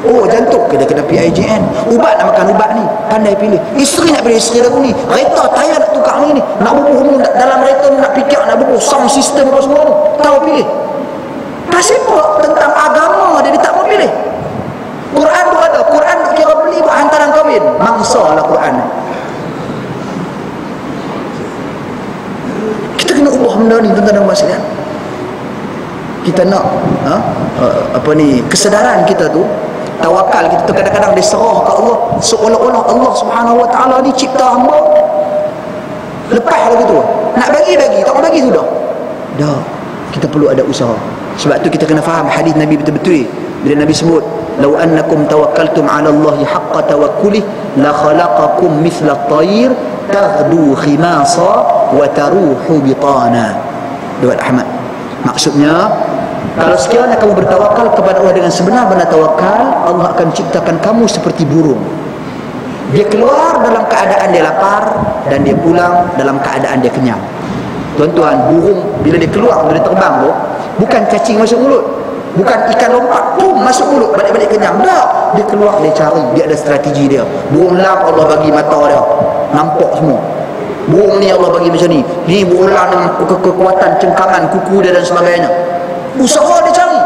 Oh, jantung kena PIJN, ubat nak makan ubat ni, pandai pilih. Isteri nak pilih isteri lagu ni, kereta tayar nak tukar ni, nak bubuh dalam kereta ni, nak fikir nak bubuh sound system apa semua ni, tahu pilih. Pasal apa tentang agama dia tak mau pilih. Quran tu ada, Quran nak kira beli buat hantaran kahwin, mangsalah Quran. Kita kena ubah benda ni tentang masalah. Kita nak kesedaran kita tu, tawakal kita tu kadang-kadang dia serah ke Allah, seolah-olah Allah Subhanahu Wa Taala ni cipta hamba, lepas lagi tu nak bagi, tak nak bagi sudah dah. Kita perlu ada usaha. Sebab tu kita kena faham hadis Nabi betul-betul, bila Nabi sebut law annakum tawakkaltum ala Allahi haqqa tawakkulih la khalaqakum mithla at-tayr taghdu khimasa wa taruhu bitana. Riwayat Ahmad. Maksudnya, kalau sekiranya kamu bertawakal kepada Allah dengan sebenar-benar tawakal, Allah akan ciptakan kamu seperti burung. Dia keluar dalam keadaan dia lapar dan dia pulang dalam keadaan dia kenyang. Tuan-tuan, burung bila dia keluar, bila dia terbang tu, bukan cacing masuk mulut, bukan ikan lompat, pum, masuk mulut, balik-balik kenyang. Tak, dia keluar, dia cari, dia ada strategi dia. Burung lam Allah bagi mata dia, nampak semua. Burung ni Allah bagi macam ni. Ni burung lam dengan kekuatan cengkaman, kuku dia dan sebagainya. Usaha dia cari.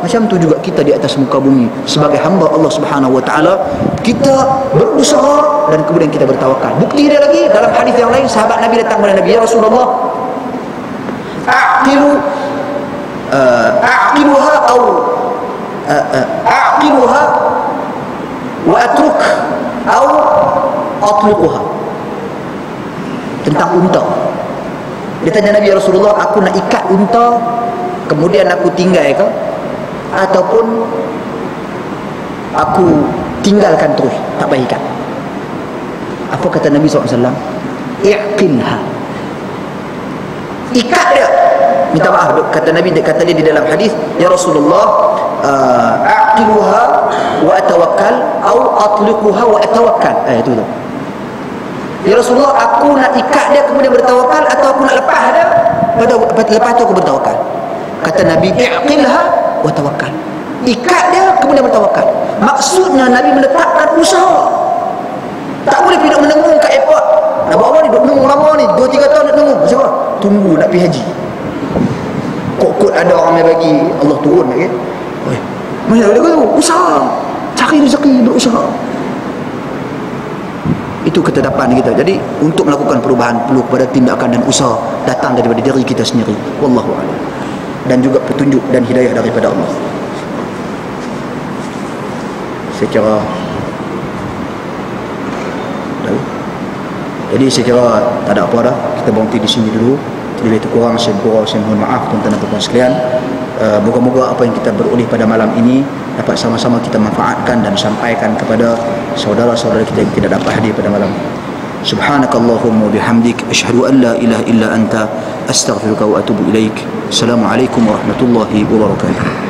Macam tu juga kita di atas muka bumi sebagai hamba Allah Subhanahu Wa Taala, kita berusaha dan kemudian kita bertawakal. Bukti dia lagi dalam hadis yang lain, sahabat Nabi datang kepada Nabi, ya Rasulullah, aqiluha wa atruk au atluquha. Tentang unta. Dia tanya Nabi, ya Rasulullah, aku nak ikat unta kemudian aku tinggal ke, ataupun aku tinggalkan terus tak baik kan? Apa kata Nabi SAW? Iqinha, ikat dia. Minta maaf, kata Nabi, kata dia di dalam hadis, ya Rasulullah, aqiluha wa atawakkal au atliquha wa atawakkal. Itu. Ya Rasulullah, aku nak ikat dia kemudian bertawakal, atau aku nak lepas dia, lepas tu aku bertawakal. Kata Nabi, i'qilha wa tawakkal, ikat dia kemudian bertawakal. Maksudnya Nabi meletakkan usaha. Tak boleh pergi menunggu kat airport, nak buat apa ni, duduk menunggu lama ni, 2-3 tahun nak menunggu. Macam apa? Tunggu nak pergi haji, kot-kot ada orang yang bagi, Allah turun lagi. Oi, mana boleh kau tu? Usaha, cari rezeki, berusaha. Itu ketetapan kita. Jadi untuk melakukan perubahan perlu kepada tindakan dan usaha datang daripada diri kita sendiri. Wallahu a'lam. Dan juga petunjuk dan hidayah daripada Allah. Saya kira tak ada apa dah. Kita berhenti di sini dulu. bila itu kurang, saya berkurau, saya mohon maaf tuan-tuan dan puan sekalian. Moga-moga apa yang kita beroleh pada malam ini dapat sama-sama kita manfaatkan dan sampaikan kepada saudara-saudara kita yang tidak dapat hadir pada malam ini. Subhanakallahumma bihamdik, ashhadu an la ilaha illa anta, astaghfiruka wa atubu ilaik. Assalamualaikum warahmatullahi wabarakatuh.